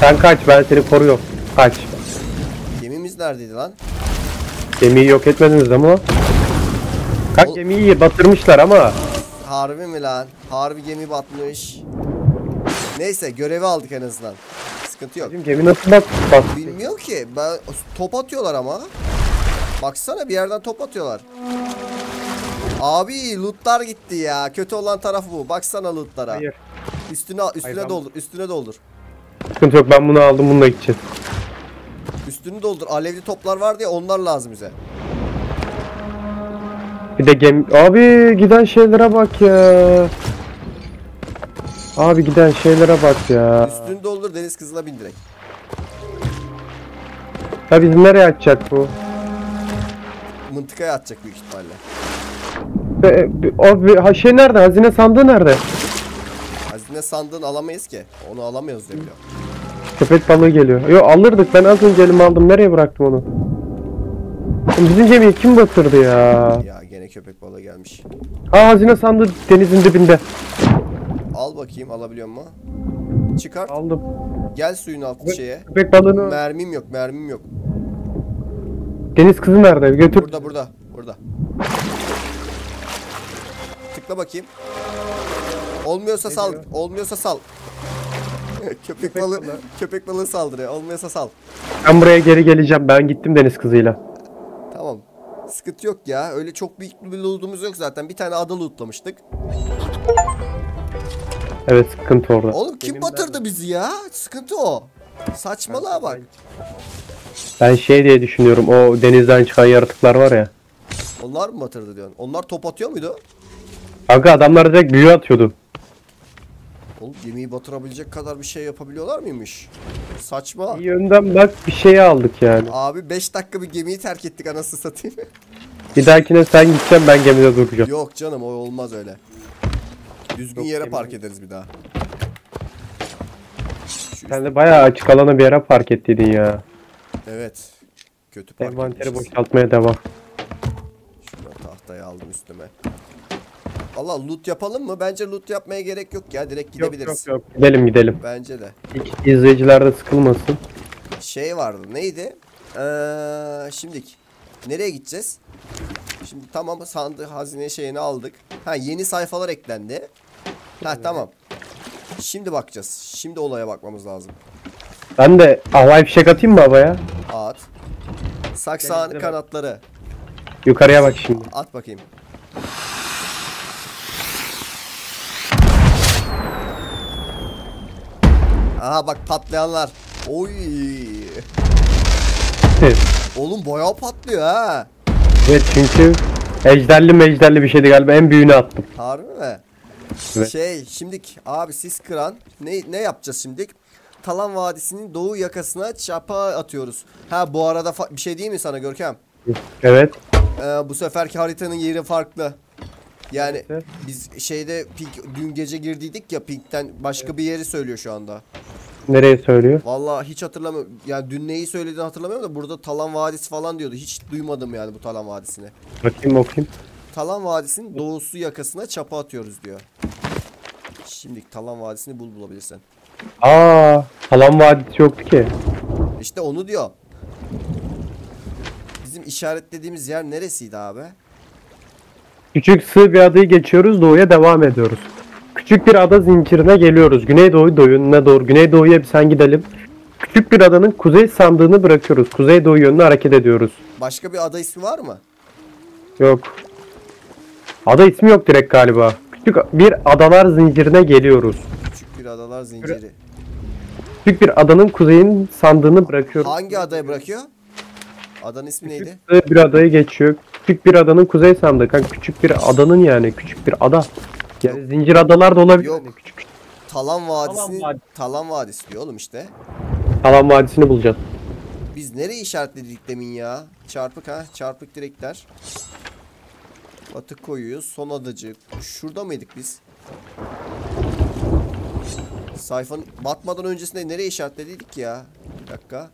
Sen kaç, ben seni koruyorum. Kaç. Gemimiz neredeydi lan? Gemiyi yok etmediniz ama. Kaç, gemiyi batırmışlar ama. Harbi mi lan? Harbi gemi batmış. Neyse, görevi aldık en azından. Sıkıntı yok. Bizim gemi nasıl bat battı? Bilmiyorum ki. Ben, top atıyorlar ama. Baksana, bir yerden top atıyorlar. Abi lootlar gitti ya. Kötü olan taraf bu. Baksana lootlara. Hayır. Üstüne üstüne Hayır, doldur. Üstüne doldur. Sıkıntı yok, ben bunu aldım, bununla gideceğim. Üstünü doldur. Alevli toplar vardı ya, onlar lazım bize. Bir de gemi... Abi giden şeylere bak ya. Abi giden şeylere bak ya. Üstünü doldur, deniz kızına bin direkt. Ya bizi nereye atacak bu? Mıntıkaya atacak büyük ihtimalle. Be, be, o be, ha şey nerede? Hazine sandığı nerede? Hazine sandığını alamayız ki. Onu alamıyoruz diye biliyorum. Köpek balığı geliyor. Yo, alırdık, ben az önce elime aldım. Nereye bıraktım onu? Bizim gemiyi kim batırdı ya? Ya gene köpek balığı gelmiş. Ha, hazine sandığı denizin dibinde. Al bakayım, alabiliyor mu? Çıkart. Aldım. Gel suyun altı şeye. Köpek balığını... Mermim yok, mermim yok. Deniz kızı nerede? Götür. Burada burada. Burada. Tıkla bakayım. Olmuyorsa ne sal. Diyor? Olmuyorsa sal. köpek, köpek balığı balı. köpek balığı saldırıyor. Olmuyorsa sal. Ben buraya geri geleceğim. Ben gittim deniz kızıyla. Tamam. Sıkıntı yok ya. Öyle çok büyük bir loot'umuz yok zaten. Bir tane ada lootlamıştık. Evet, sıkıntı orada. Oğlum kim Benim batırdı de. bizi ya? Sıkıntı o. Saçmalığa bak. Ben şey diye düşünüyorum, o denizden çıkan yaratıklar var ya. Onlar mı batırdı diyorsun? Onlar top atıyor muydu? Kanka adamlar direkt büyü atıyordu. Oğlum gemiyi batırabilecek kadar bir şey yapabiliyorlar mıymış? Saçma. Bir yönden bak, bir şey aldık yani. Abi beş dakika bir gemiyi terk ettik, anasını satayım. Bir dahakine sen gideceksin, ben gemide duracağım. Yok canım, o olmaz öyle. Düzgün Yok, yere gemi... park ederiz bir daha. Şu sen de bayağı açık alana bir yere park ettiydin ya. Evet. Kötü park. Envanteri boşaltmaya devam. Şurada tahtayı aldım üstüme. Valla loot yapalım mı? Bence loot yapmaya gerek yok ya. Direkt gidebiliriz. Yok yok yok. Gidelim gidelim. Bence de. Hiç izleyiciler de sıkılmasın. Şey vardı. Neydi? Ee, şimdiki. Nereye gideceğiz? Şimdi tamam, sandığı hazine şeyini aldık. Ha, yeni sayfalar eklendi. Ha evet. Tamam. Şimdi bakacağız. Şimdi olaya bakmamız lazım. Ben de havai fişek atayım mı havaya? At. Saksa kanatları. Yukarıya bak şimdi. At bakayım. Aha bak, patlayanlar. Oy. Oğlum bayağı patlıyor ha. Evet, çünkü ejderli mejderli bir şeydi galiba, en büyüğünü attım. Harbi mi? Evet. Şey şimdik abi, sis kıran. Ne, ne yapacağız şimdik? Talan Vadisi'nin doğu yakasına çapa atıyoruz. Ha bu arada bir şey değil mi sana Görkem? Evet. Ee, bu seferki haritanın yeri farklı. Yani evet. Biz şeyde Pink, dün gece girdiydik ya Pink'ten başka evet. Bir yeri söylüyor şu anda. Nereye söylüyor? Vallahi hiç hatırlamıyorum. Yani dün neyi söylediğini hatırlamıyorum da burada Talan Vadisi falan diyordu. Hiç duymadım yani bu Talan Vadisi'ni. Bakayım bakayım. Talan Vadisi'nin doğusu yakasına çapa atıyoruz diyor. Şimdi Talan Vadisi'ni bul bulabilirsen. Aa, Talan Vadisi yoktu ki. İşte onu diyor. Bizim işaretlediğimiz yer neresiydi abi? Küçük sığ bir adayı geçiyoruz, doğuya devam ediyoruz. Küçük bir ada zincirine geliyoruz. Güneydoğu yönüne doğru. Güneydoğu'ya bir sen gidelim. Küçük bir adanın kuzey sandığını bırakıyoruz. Kuzeydoğu yönüne hareket ediyoruz. Başka bir ada ismi var mı? Yok. Ada ismi yok direkt galiba. Küçük bir adalar zincirine geliyoruz. Küçük bir adalar zinciri. Küçük bir adanın kuzeyin sandığını bırakıyoruz. Hangi adayı bırakıyor? Adanın ismi küçük neydi? Küçük bir adayı geçiyor. Küçük bir adanın kuzey sandığı. Kanka küçük bir adanın yani. Küçük bir ada. Yani yok. Zincir adalar da olabilir. Yok. Yani küçük. Talan Vadisi. Talan Vadisi diyor oğlum işte. Talan Vadisi'ni bulacağız. Biz nereye işaretledik demin ya? Çarpık ha. Çarpık direkler. Atık koyuyoruz. Son adacık. Şurada mıydık biz? Sayfanın batmadan öncesinde nereye işaretledik ya? Bir dakika.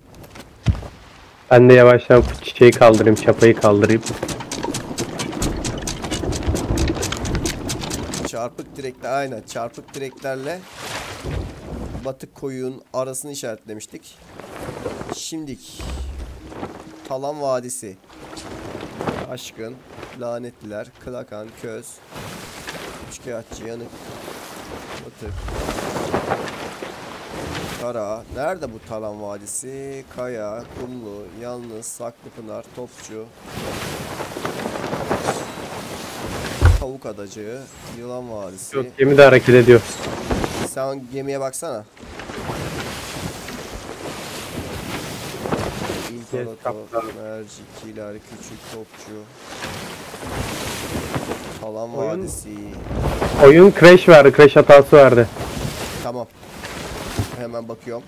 Ben de yavaştan çiçeği kaldırayım, çapayı kaldırayım. Çarpık direkler, aynen çarpık direklerle batık koyun arasını işaretlemiştik. Şimdik Talan Vadisi, Aşkın, Lanetliler, Klakan, Köz, Üçkağıtçı, Yanık, Batık, Kara. Nerede bu Talan Vadisi? Kaya, Kumlu, Yalnız, Saklıpınar, Topçu, Tavuk Adacığı, Yılan Vadisi. Yok, gemi de hareket ediyor. Sen gemiye baksana. İmparator, Mercikiler, Küçük Topçu, Talan Vadisi. Oyun crash verdi, crash hatası verdi. Tamam. Hemen bakıyorum.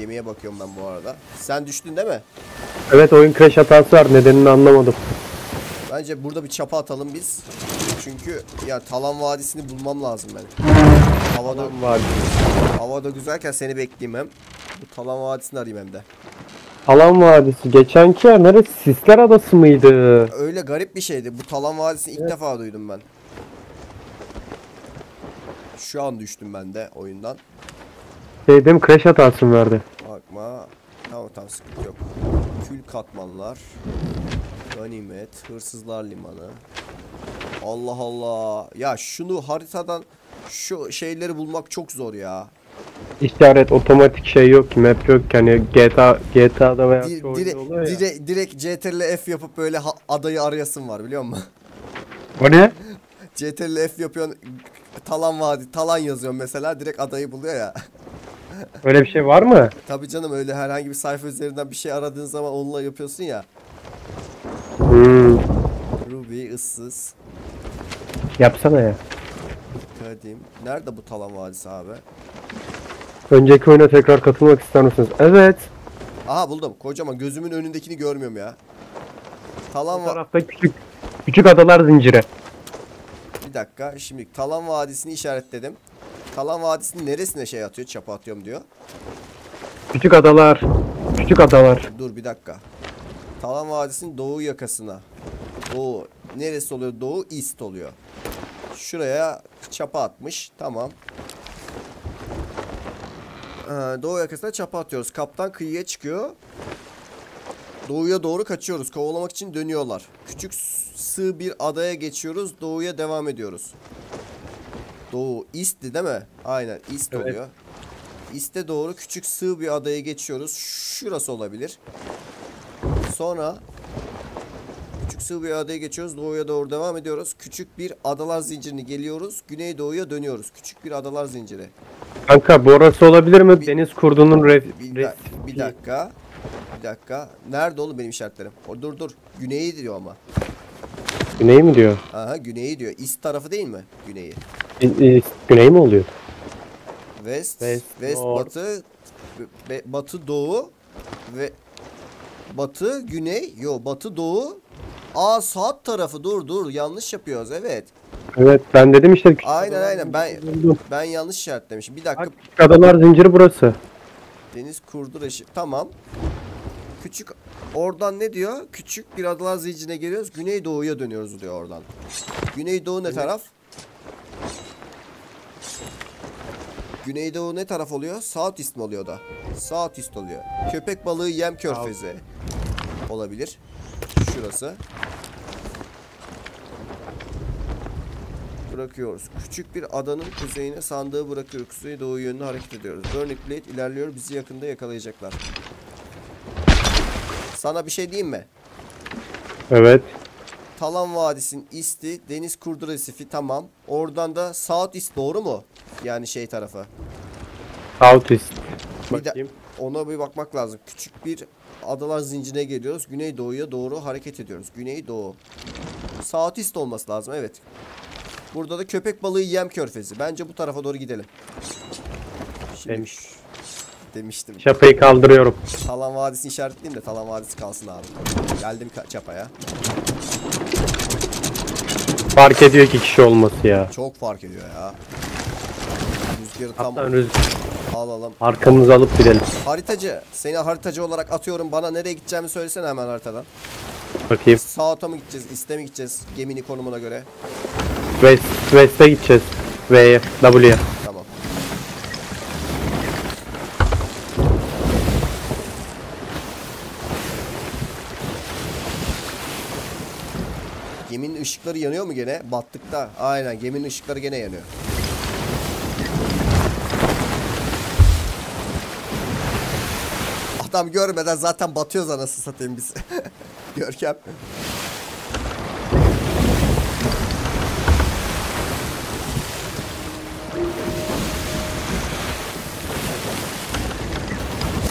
Gemiye bakıyorum ben bu arada. Sen düştün değil mi? Evet, oyun crash hatası var. Nedenini anlamadım. Bence burada bir çapa atalım biz. Çünkü ya Talan Vadisi'ni bulmam lazım ben. Havada var. Havada güzelken seni bekleyeyim hem. Bu Talan Vadisi'ni arayayım hem de. Talan Vadisi geçenki yer neresi? Sisler Adası mıydı? Öyle garip bir şeydi. Bu Talan Vadisi'ni ilk evet. defa duydum ben. Şu an düştüm ben de oyundan. Dedim crash hatasını verdi. Bakma. Tamam tamam sıkıntı yok. Kül katmanlar. Ganimet. Hırsızlar limanı. Allah Allah. Ya şunu haritadan şu şeyleri bulmak çok zor ya. İşaret otomatik şey yok ki. Map yok ki. Hani G T A, G T A'da veya Di dire dire direkt Ctrl F yapıp böyle adayı arayasın var biliyor musun? O ne? Ctrl F yapıyorsun. Talan Vadi, Talan yazıyor mesela direkt adayı buluyor ya. Öyle bir şey var mı? Tabii canım, öyle herhangi bir sayfa üzerinden bir şey aradığın zaman onunla yapıyorsun ya. Hmm. Ruby ıssız. Yapsana ya. Kadim. Nerede bu Talan Vadisi abi? Önceki oyuna tekrar katılmak ister misiniz? Evet. Aha buldum. Kocaman gözümün önündekini görmüyorum ya. Talan Vadisi. Küçük, küçük adalar zinciri. Bir dakika, şimdi Talan Vadisi'ni işaretledim. Talan Vadisi'nin neresine şey atıyor, çapa atıyorum diyor. Küçük adalar. Küçük adalar. Dur bir dakika. Talan Vadisi'nin doğu yakasına. Doğu. Neresi oluyor? Doğu east oluyor. Şuraya çapa atmış. Tamam. Ee, doğu yakasına çapa atıyoruz. Kaptan kıyıya çıkıyor. Doğuya doğru kaçıyoruz. Kovalamak için dönüyorlar. Küçük sığ bir adaya geçiyoruz. Doğuya devam ediyoruz. Doğu. East'ti değil mi? Aynen. East evet. oluyor. East'e doğru küçük sığ bir adaya geçiyoruz. Şurası olabilir. Sonra küçük sığ bir adaya geçiyoruz. Doğuya doğru devam ediyoruz. Küçük bir adalar zincirini geliyoruz. Güneydoğu'ya dönüyoruz. Küçük bir adalar zinciri. Kanka burası olabilir mi? Bir, Deniz Kurdu'nun resifi. Bir, bir dakika. Bir dakika. Nerede oğlum benim işaretlerim? O, dur dur. Güneyi diyor ama. Güney mi diyor? Aha güneyi diyor. East tarafı değil mi? Güneyi. E, güney mi oluyor? West, West, West batı, batı doğu ve Batı, güney. Yo, batı, doğu. Aa, saat tarafı. Dur dur. Yanlış yapıyoruz. Evet. Evet, ben dedim işte. Aynen aynen. Ben ben yanlış işaretlemişim. Bir dakika. Küçük adalar zinciri burası. Deniz Kurdu Resifi. Tamam. Küçük. Oradan ne diyor? Küçük bir adalar zincirine geliyoruz. Güneydoğu'ya dönüyoruz diyor oradan. Güneydoğu ne evet. taraf? Güneydoğu ne taraf oluyor? South East mi oluyor da? South East oluyor. Köpek balığı yem körfezi. Olabilir. Şurası. Bırakıyoruz. Küçük bir adanın kuzeyine sandığı bırakıyoruz. Kuzeydoğu yönüne hareket ediyoruz. Burning Blade ilerliyor. Bizi yakında yakalayacaklar. Sana bir şey diyeyim mi? Evet. Talan Vadisi'nin isti. Deniz Kurdu Resifi. Tamam. Oradan da South East, doğru mu? Yani şey tarafı. South East. Bakayım. Ona bir bakmak lazım. Küçük bir adalar zincirine geliyoruz. Güneydoğu'ya doğru hareket ediyoruz. Güneydoğu. South East olması lazım. Evet. Burada da köpek balığı yem körfezi. Bence bu tarafa doğru gidelim. Şimdi... Demiş. Demiştim. Çapayı kaldırıyorum. Talan Vadisi işaretleyeyim de Talan Vadisi kalsın abi. Geldim çapaya. Fark ediyor ki kişi olması ya. Çok fark ediyor ya. Rüzgarı tam alalım. Arkamızı alıp gidelim. Haritacı. Seni haritacı olarak atıyorum. Bana nereye gideceğimi söylesene hemen haritadan. Bakayım. Sağa mı gideceğiz? İste mi gideceğiz? Gemini konumuna göre. West, West'e gideceğiz. V'ye. W'ye. Tamam. Geminin ışıkları yanıyor mu gene? Battık da. Aynen, geminin ışıkları gene yanıyor. Adam görmeden zaten batıyoruz anasını satayım biz. Görkem.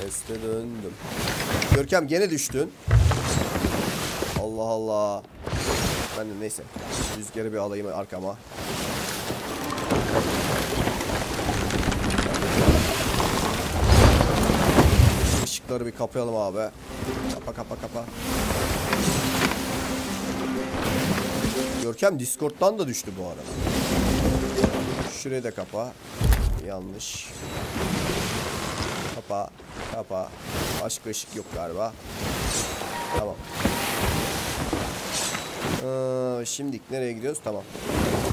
Teste döndüm. Görkem gene düştün. Allah Allah. Ben de neyse. Rüzgarı bir alayım arkama. Işıkları bir kapayalım abi. Kapa kapa kapa. Görkem Discord'dan da düştü bu arada. Şurayı da kapa. Yanlış. Kapa. Kapa. Başka ışık yok galiba. Tamam. Ee, şimdi nereye gidiyoruz? Tamam.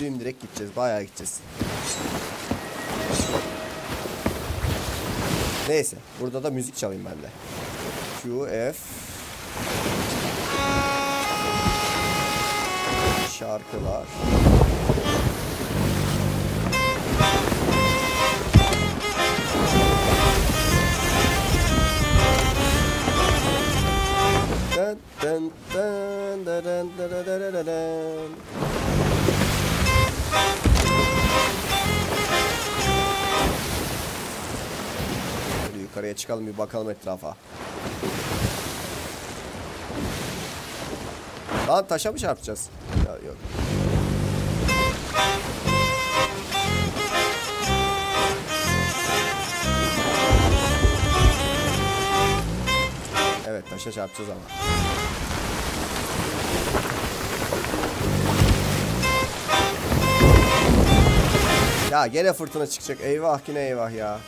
Düğüm direkt gideceğiz. Bayağı gideceğiz. Neyse. Burada da müzik çalayım ben de. Q, F. Şarkılar. Dın dın dın dın dın dın dın dın dın. Hadi yukarıya çıkalım, bir bakalım etrafa. Lan taşa mı çarpacağız? Ya, yok. Evet, taşa çarpacağız ama. Ya gene fırtına çıkacak. Eyvah yine eyvah ya.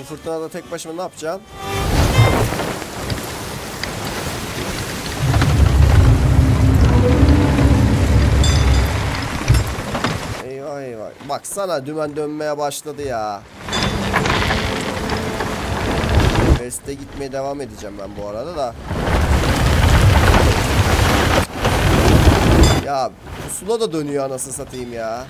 Bu fırtınada tek başıma ne yapacağım? Eyvah eyvah. Baksana dümen dönmeye başladı ya. West'e gitmeye devam edeceğim ben bu arada da. Ya pusula da dönüyor anasını satayım ya.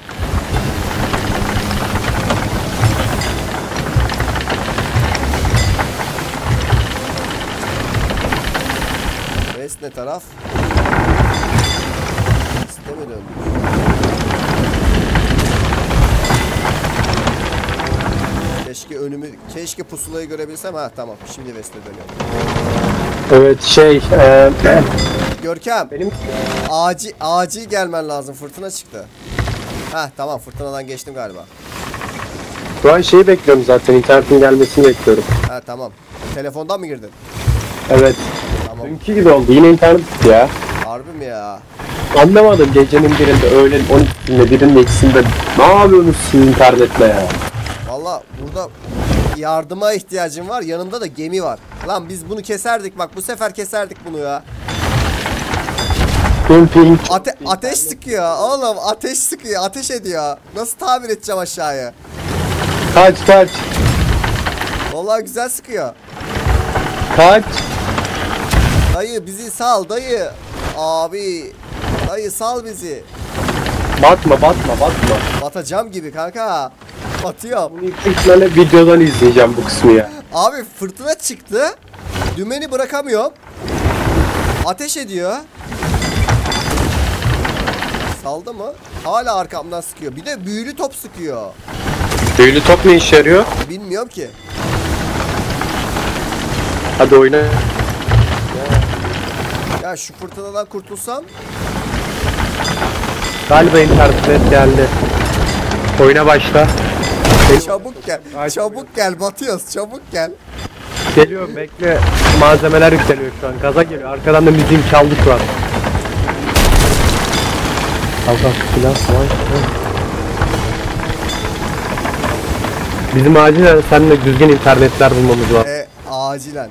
West ne taraf? West'e mi döndü? Keşke önümü, keşke pusulayı görebilsem. Ha tamam, şimdi West'e dönüyorum. Evet şey e Görkem benim acil, acil gelmen lazım, fırtına çıktı. Ha tamam, fırtınadan geçtim galiba. Şu an şeyi bekliyorum zaten, internetin gelmesini bekliyorum. Ha tamam, telefondan mı girdin? Evet. Tamam. Tamam. Dünkü gibi oldu yine internet bitti ya. Harbi mi ya? Anlamadım, gecenin birinde, öğlen on ikisinde, birinde, ikisinde ne yapıyorsunuz siz internetle ya? Valla burada yardıma ihtiyacım var, yanımda da gemi var. Lan biz bunu keserdik bak, bu sefer keserdik bunu ya. Ate ateş sıkıyor oğlum, ateş sıkıyor, ateş ediyor. Nasıl tamir edeceğim aşağıya? Kaç kaç. Vallahi güzel sıkıyor. Kaç. Dayı bizi sal dayı. Abi. Dayı sal bizi. Batma batma batma. Batacağım gibi kanka. Batıyorum. İlk tane videodan izleyeceğim bu kısmı ya. Abi fırtına çıktı. Dümeni bırakamıyorum. Ateş ediyor. Saldı mı? Hala arkamdan sıkıyor. Bir de büyülü top sıkıyor. Büyülü top ne işe yarıyor? Bilmiyorum ki. Hadi oyna. Ya, ya şu fırtınadan kurtulsam. Galiba internet geldi. Oyuna başla. Çabuk gel. Çabuk gel. Batıyoruz. Çabuk gel. Geliyor bekle. Malzemeler yükseliyor şu an. Gaza geliyor. Arkadan da müziğim çaldı şu an. Kalkan filas var. Bizim acilen seninle düzgün internetler bulmamız var. E, acilen.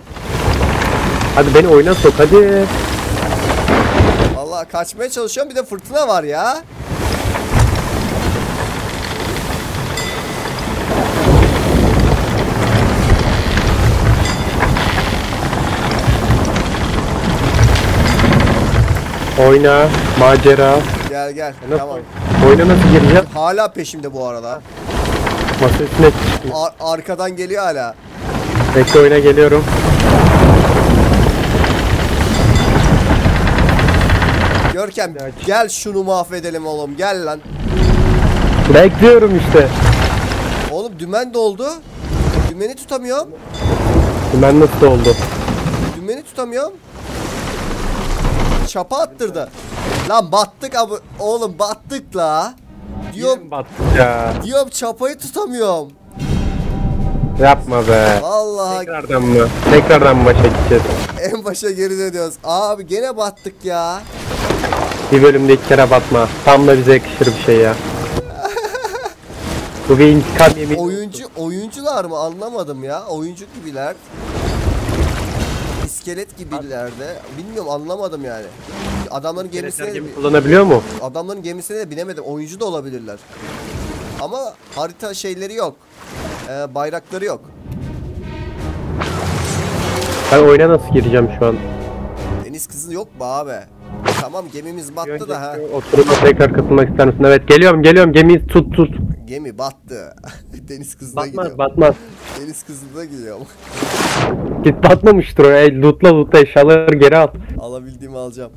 Hadi beni oyuna sok hadi. Vallahi kaçmaya çalışıyorum, bir de fırtına var ya. Oyna, macera. Gel gel. Nasıl? Tamam. Oyuna nasıl gireceğim? Hala peşimde bu arada. Masa üstüne çıktım. Ar arkadan geliyor hala. Bekle oyuna geliyorum. Görkem gel şunu mahvedelim oğlum, gel lan. Bekliyorum işte. Oğlum dümen doldu. Dümeni tutamıyorum. Dümen nasıl doldu? Dümeni tutamıyorum. Çapa attırdı. Lan battık abi oğlum, battık la. Diyorum battık ya. Diyorum çapayı tutamıyorum. Yapma be. Vallahi tekrardan mı? Tekrardan başa gideceğiz. En başa geri dönüyoruz. Abi gene battık ya. Bir bölümde iki kere batma. Tam da bize yakışır bir şey ya. Bu bir intikam yemeği. Oyuncu oyuncular mı anlamadım ya. Oyuncu gibiler. İskelet gibilerde. Bilmiyorum, anlamadım yani. Adamların gemisine gemi kullanabiliyor mu? Adamların gemisine de binemedim. Oyuncu da olabilirler. Ama harita şeyleri yok. Ee, bayrakları yok. Ben oyuna nasıl gireceğim şu an? Deniz kızı yok mu abi? Tamam gemimiz battı önceki da ha. Oturuma tekrar katılmak ister misin? Evet geliyorum geliyorum, gemiyi tut tut. Gemi battı. Deniz kızına batmaz, gidiyorum. Batmaz batmaz. Deniz kızına gidiyorum. Git batmamıştır o. Ey lootla lootla eşyaları geri al. Alabildiğimi alacağım.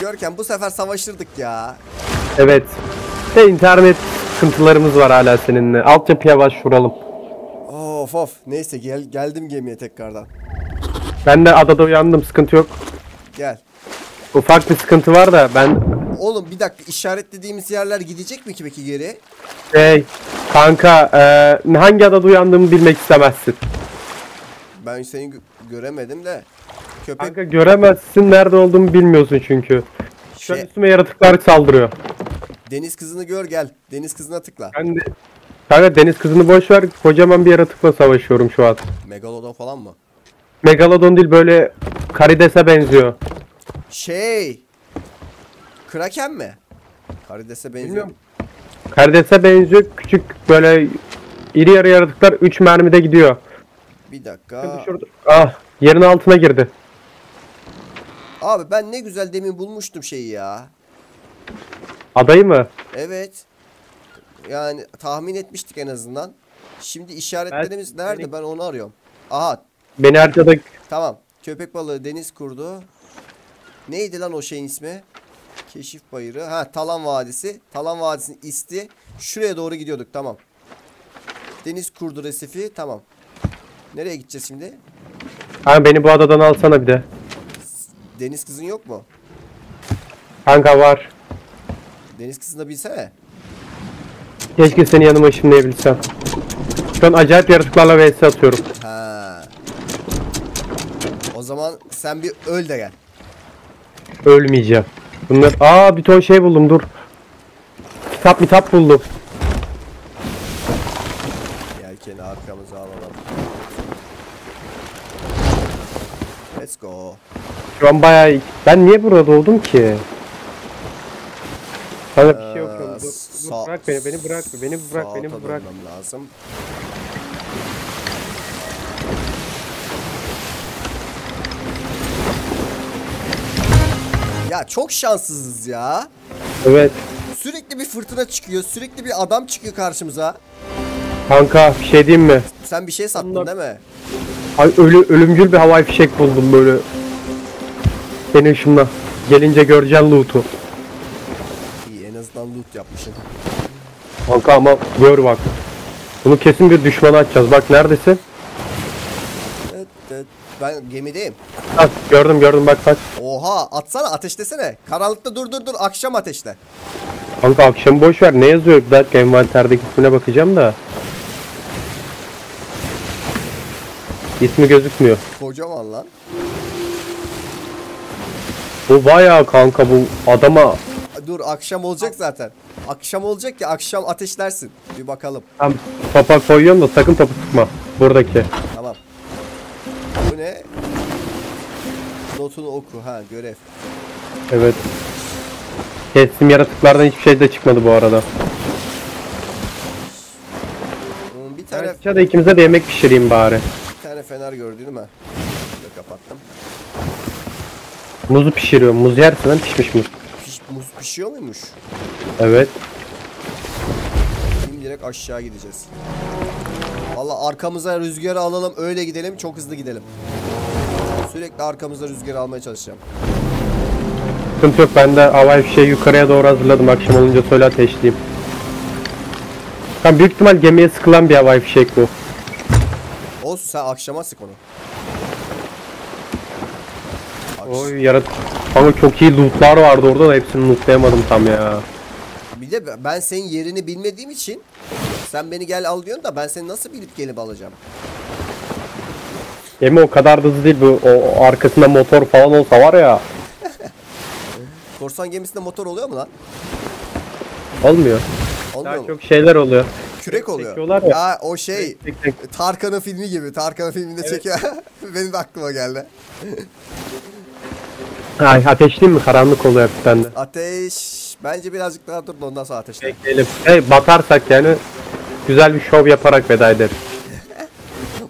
Görkem bu sefer savaşırdık ya. Evet. Ve internet sıkıntılarımız var hala seninle. Altyapıya başvuralım. Of of. Neyse gel, geldim gemiye tekrardan. Ben de adada uyandım, sıkıntı yok. Gel. Ufak bir sıkıntı var da ben... Oğlum bir dakika, işaretlediğimiz yerler gidecek mi ki peki geri? Hey kanka e, hangi adada uyandığımı bilmek istemezsin. Ben seni göremedim de. Köpek... Kanka göremezsin, nerede olduğumu bilmiyorsun çünkü. Şu şey... üstüme yaratıklar saldırıyor. Deniz kızını gör gel. Deniz kızına tıkla. Ben de... Kanka deniz kızını boş ver, kocaman bir yaratıkla savaşıyorum şu an. Megalodon falan mı? Megalodon değil, böyle karidese benziyor. Şey. Kraken mi? Karidese benziyor. Bilmiyorum. Karidese benziyor. Küçük böyle iri yarı yaratıklar üç mermide gidiyor. Bir dakika. Ah, yerin altına girdi. Abi ben ne güzel demin bulmuştum şeyi ya. Adayı mı? Evet. Yani tahmin etmiştik en azından. Şimdi işaretlerimiz ben, nerede? Benim... Ben onu arıyorum. Aha. Beni haritada... Tamam. Köpek balığı, deniz kurdu. Neydi lan o şeyin ismi? Keşif Bayırı. Ha, Talan Vadisi. Talan Vadisi'nin isti. Şuraya doğru gidiyorduk. Tamam. Deniz kurdu resifi. Tamam. Nereye gideceğiz şimdi? Abi beni bu adadan alsana bir de. Deniz kızın yok mu? Kanka var. Deniz kızını da bilsene. Keşke seni yanıma ışınlayabilsem. Şu an acayip yaratıklarla vs atıyorum. Ha. O zaman sen bir öl de gel. Ölmeyeceğim. Bunlar... Aa, bir ton şey buldum, dur. Kitap kitap buldum. Yelkeni arkamıza alalım. Let's go. Şu an bayağı... Ben niye burada oldum ki? Bana bir şey okuyorum. Dur, dur, dur, bırak beni, beni bırak, beni bırak, beni bırak. Sağa dönmem lazım. Ya çok şanssızız ya. Evet. Sürekli bir fırtına çıkıyor, sürekli bir adam çıkıyor karşımıza. Kanka bir şey diyeyim mi? Sen bir şey sattın Bunlar... değil mi? Ay, ölü, ölümcül bir havai fişek buldum böyle. Beni ışınla. Gelince göreceksin loot'u. Loot yapmışım. Kanka ama gör bak. Bunu kesin bir düşmana atacağız. Bak neredesin? Evet, evet. Ben gemideyim. At, gördüm gördüm bak bak. Oha, atsana, ateşlesene. Karanlıkta dur dur dur. Akşam ateşle. Kanka akşam boş ver. Ne yazıyor? Bir dakika, envanterdeki ismine bakacağım da. İsmi gözükmüyor. Kocaman lan. Bu bayağı kanka, bu adama. Dur, akşam olacak zaten. Akşam olacak ya, akşam ateşlersin. Bir bakalım. Tamam, topa koyuyorum da sakın topu tutma. Buradaki. Tamam. Bu ne? Notunu oku. Ha, görev. Evet. Kestim yaratıklardan hiçbir şey de çıkmadı bu arada. Bunun bir tane... Ya da ikimize de yemek pişireyim bari. Bir tane fener gördün mü? Şöyle kapattım. Muzu pişiriyorum. Muz yersen pişmiş muz. Muz pişiyor muymuş? Evet. Şimdi direkt aşağı gideceğiz. Valla arkamıza rüzgarı alalım, öyle gidelim, çok hızlı gidelim. Sürekli arkamıza rüzgarı almaya çalışacağım. Sıkıntı yok, ben de havai fişeği yukarıya doğru hazırladım, akşam olunca söyle ateşleyeyim. Tam büyük ihtimal gemiye sıkılan bir havai fişek bu. Olsun, sen akşama sık onu. Oy yaratık. Ama çok iyi lootlar vardı orada da hepsini lootlayamadım tam ya. Bir de ben senin yerini bilmediğim için sen beni gel al diyorsun da ben seni nasıl bilip gelip alacağım? Emi o kadar hızlı değil bu, o arkasında motor falan olsa var ya. Korsan gemisinde motor oluyor mu lan? Olmuyor. Olmuyor Daha mu? Çok şeyler oluyor. Kürek oluyor. Ya o şey Tarkan'ın filmi gibi. Tarkan'ın filminde evet. Çekiyor. Benim de aklıma geldi. Ay, ateşliyim mi? Karanlık oluyor hep sende. Ateş... Bence birazcık daha dur da ondan sonra ateşleyelim. Bekleyelim. Hey, batarsak yani güzel bir şov yaparak veda ederiz.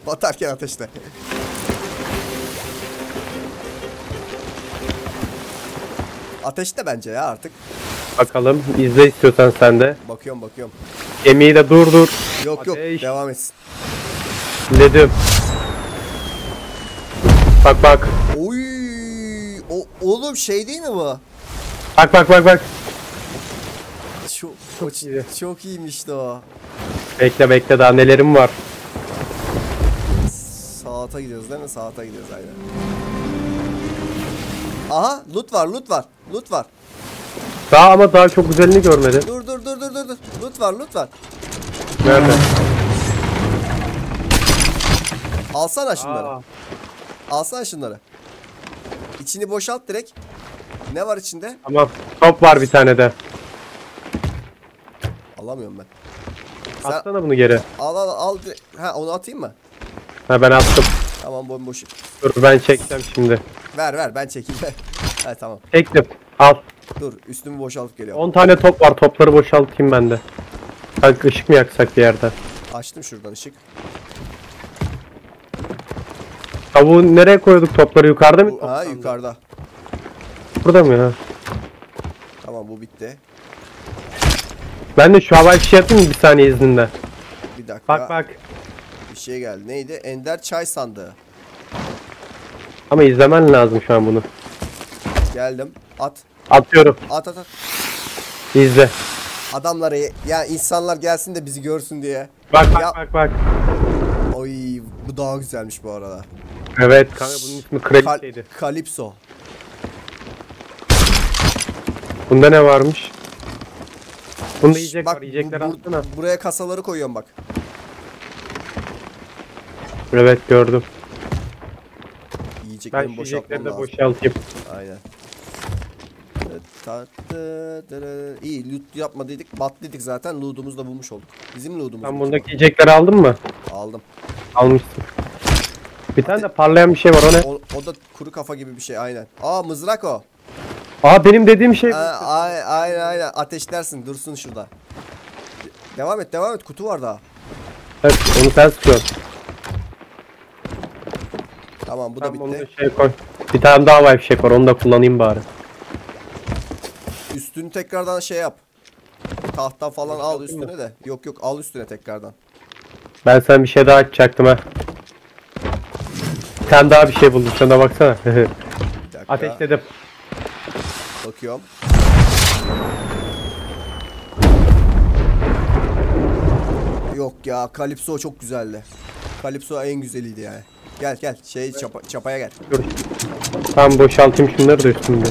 Batarken ateşle. Ateşle bence ya artık. Bakalım, izle istiyorsan sen de. Bakıyorum bakıyorum. Gemiyi de durdur. Yok ateş. Yok, devam etsin. Ne diyorum? Bak bak. Oy. O, oğlum şey değil mi bu? Bak bak bak bak. Çok, çok, iyi. Çok iyiymiş de o. Bekle bekle, daha nelerim var. Saata gidiyoruz değil mi? Saata gidiyoruz aynen. Aha, loot var loot var. Loot var. Daha ama daha çok güzelini görmedim. Dur dur dur dur dur. Loot var loot var. Nerede? Alsana şunları. Aa. Alsana şunları. İçini boşalt direkt. Ne var içinde? Tamam. Top var bir tane de. Alamıyorum ben. Sen... Atsana bunu geri. Al al al. Ha, onu atayım mı? Ha, ben attım. Tamam, bomboş. Dur ben çekeceğim şimdi. Ver ver ben çekeyim. Ha tamam. Çektim. Al. Dur, üstümü boşaltıp geliyorum. on tane top var. Topları boşaltayım ben de. Kanka ışık mı yaksak bir yerde? Açtım şuradan ışık. Tavuğu nereye koyduk, topları yukarıda mı? Ha, yukarıda. Burada mı ya? Tamam, bu bitti. Ben de şu havai fişe atayım mı bir saniye izninde? Bir dakika. Bak bak. Bir şey geldi. Neydi? Ender çay sandığı. Ama izlemen lazım şu an bunu. Geldim. At. Atıyorum. At at at. İzle. Adamları ya, insanlar gelsin de bizi görsün diye. Bak bak ya... bak bak. Oy, bu daha güzelmiş bu arada. Evet kanka, bunun ismi Kal Kalipso. Bunda ne varmış? Bunu da yiyecek bak, var, yiyecekler bu, attın ha. Buraya kasaları koyuyorum bak. Evet gördüm. Yiyeceklerimi boşaltmam lazım. Boşaltayım. Aynen. İyi loot yapma dedik, bat dedik zaten, loot'umuzu da bulmuş olduk. Bizim loot'umuz. Sen bundaki yiyecekleri aldın mı? Aldım. Almıştım. Bir tane de parlayan bir şey var, o ne? O, o da kuru kafa gibi bir şey aynen. Aa mızrak o. Aa benim dediğim şey. Aynen aynen, ateşlersin dursun şurada. Devam et devam et, kutu var daha. Evet onu sen sıkıyorsun. Tamam bu tamam, da bitti. Da şey koy. Bir tane daha var bir şey var, onu da kullanayım bari. Üstünü tekrardan şey yap. Tahta falan yok, al üstüne mi? De. Yok yok al üstüne tekrardan. Ben sen bir şey daha açacaktım ha. Sen daha bir şey buldun, sana baksana. Ateşledim. Bakıyorum. Yok ya, Kalipso çok güzeldi. Kalipso en güzeliydi yani. Gel gel şey çapa, çapaya gel. Tam boşaltayım şunları da üstümde.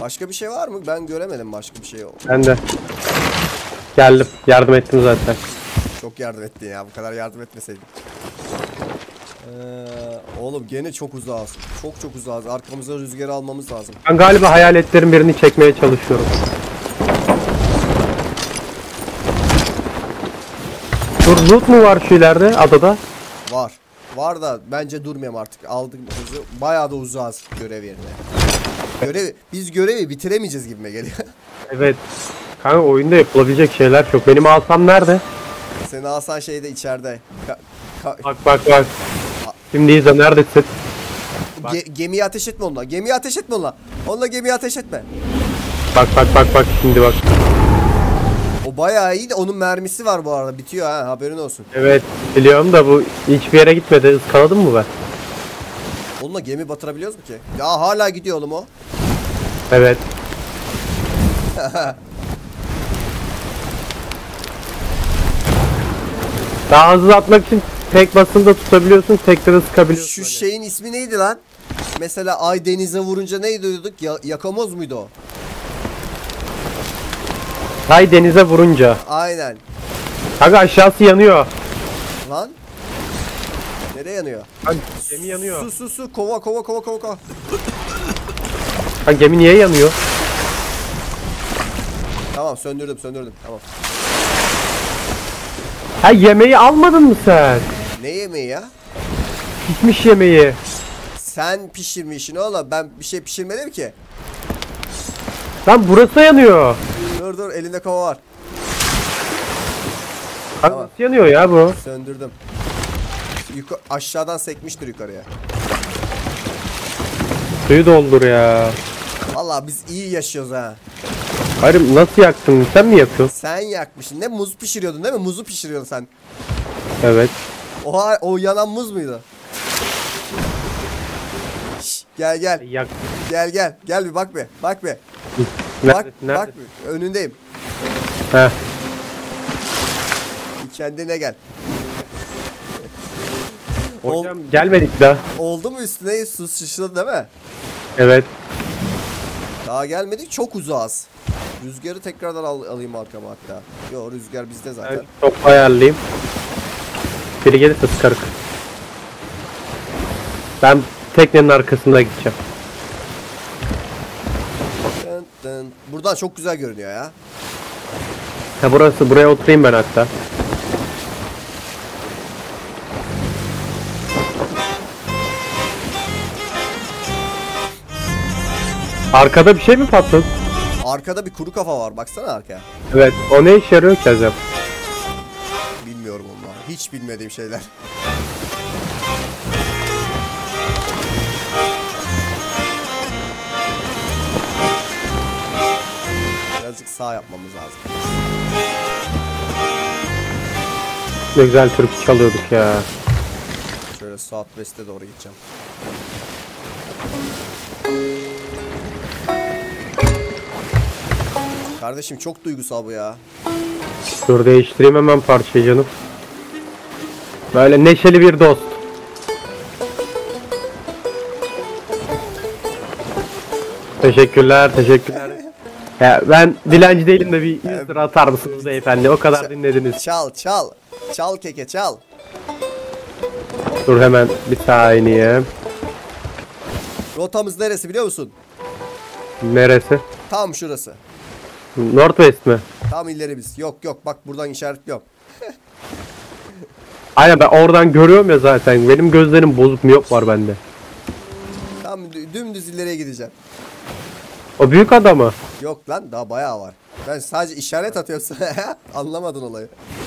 Başka bir şey var mı? Ben göremedim başka bir şey. Ben de. Geldim, yardım ettim zaten. Çok yardım ettin ya, bu kadar yardım etmeseydin. Ee, oğlum gene çok uzağız. Çok çok uzağız. Arkamıza rüzgarı almamız lazım. Ben galiba hayaletlerin birini çekmeye çalışıyorum. Dur, loot mu var şu ileride adada? Var. Var da bence durmayayım artık. Aldık hızı. Bayağı da uzağız görev yerine. Görev, biz görevi bitiremeyeceğiz gibime geliyor. Evet. Kanka oyunda yapılabilecek şeyler çok. Benim asam nerede? Senin asan şeyde içeride. Ka ka bak bak bak. Şimdi izle neredesin? Ge gemiyi ateş etme onunla. Gemiyi ateş etme onunla. Onunla gemiyi ateş etme. Bak bak bak bak şimdi bak. O bayağı iyi de onun mermisi var bu arada. Bitiyor ha, haberin olsun. Evet biliyorum da bu hiçbir yere gitmedi. Iskaladın mı ben? Onunla gemi batırabiliyoruz mu ki? Ya hala gidiyor oğlum o. Evet. Daha hızlı atmak için tek basında tutabiliyorsun, tekrar sıkabiliyorsun. Şu hani. Şeyin ismi neydi lan? Mesela ay denize vurunca neydi diyorduk? Ya, yakamoz muydu o? Ay denize vurunca. Aynen. Aga aşağısı yanıyor. Lan? Nereye yanıyor? Lan gemi yanıyor. Su su su kova kova kova kova. Lan gemi niye yanıyor? Tamam söndürdüm söndürdüm tamam. Ha yemeği almadın mı sen? Ne yemeği ya? Pişmiş yemeği. Sen pişirmişsin oğlum, ben bir şey pişirmedim ki. Lan burası yanıyor. Dur dur elinde kova var. Abi tamam. Nasıl yanıyor ya bu? Söndürdüm. Yuka aşağıdan sekmiştir yukarıya. Suyu doldur ya. Vallahi biz iyi yaşıyoruz ha. Hayır nasıl yaktın? Sen mi yakıyorsun? Sen yakmışsın. Ne muz pişiriyordun değil mi? Muzu pişiriyordun sen. Evet. Oha, o yanan muz muydu? Şş, gel gel. Yak. Gel gel. Gel bir bak be. Bak be. Bak nerede? Bak be. Önündeyim. Heh. Kendine gel. Hocam Ol gelmedik daha. Oldu mu üstüne? Su şişirdi değil mi? Evet. Daha gelmedik. Çok uzağız. Rüzgarı tekrardan al alayım arkama hatta. Yo rüzgar bizde zaten. Evet, çok ayarlayayım. Biri gelirse sıkarık. Ben teknenin arkasında gideceğim. Buradan çok güzel görünüyor ya. Ha burası, buraya oturayım ben hatta. Arkada bir şey mi patladı? Arkada bir kuru kafa var, baksana arkaya. Evet, o ne işe yarıyor ki acaba? Bilmiyorum onlar, hiç bilmediğim şeyler. Birazcık sağ yapmamız lazım. Ne güzel türkü çalıyorduk ya. Şöyle saat beşte doğru gideceğim. Kardeşim çok duygusal bu ya. Dur değiştireyim hemen parçayı canım. Böyle neşeli bir dost. Teşekkürler, teşekkürler. Ya ben dilenci değilim de bir lira atar mısınız beyefendi? O kadar dinlediniz. Çal çal. Çal keke çal. Dur hemen bir saniye. Rotamız neresi biliyor musun? Neresi? Tam şurası. Northwest mi? Tam ilerimiz. Yok yok bak buradan işaretliyorum. Aynen ben oradan görüyorum ya zaten. Benim gözlerim bozuk mu yok var bende. Tam dümdüz ileriye gideceğim. O büyük adamı. Yok lan daha bayağı var. Ben sadece işaret atıyorsam anlamadın olayı.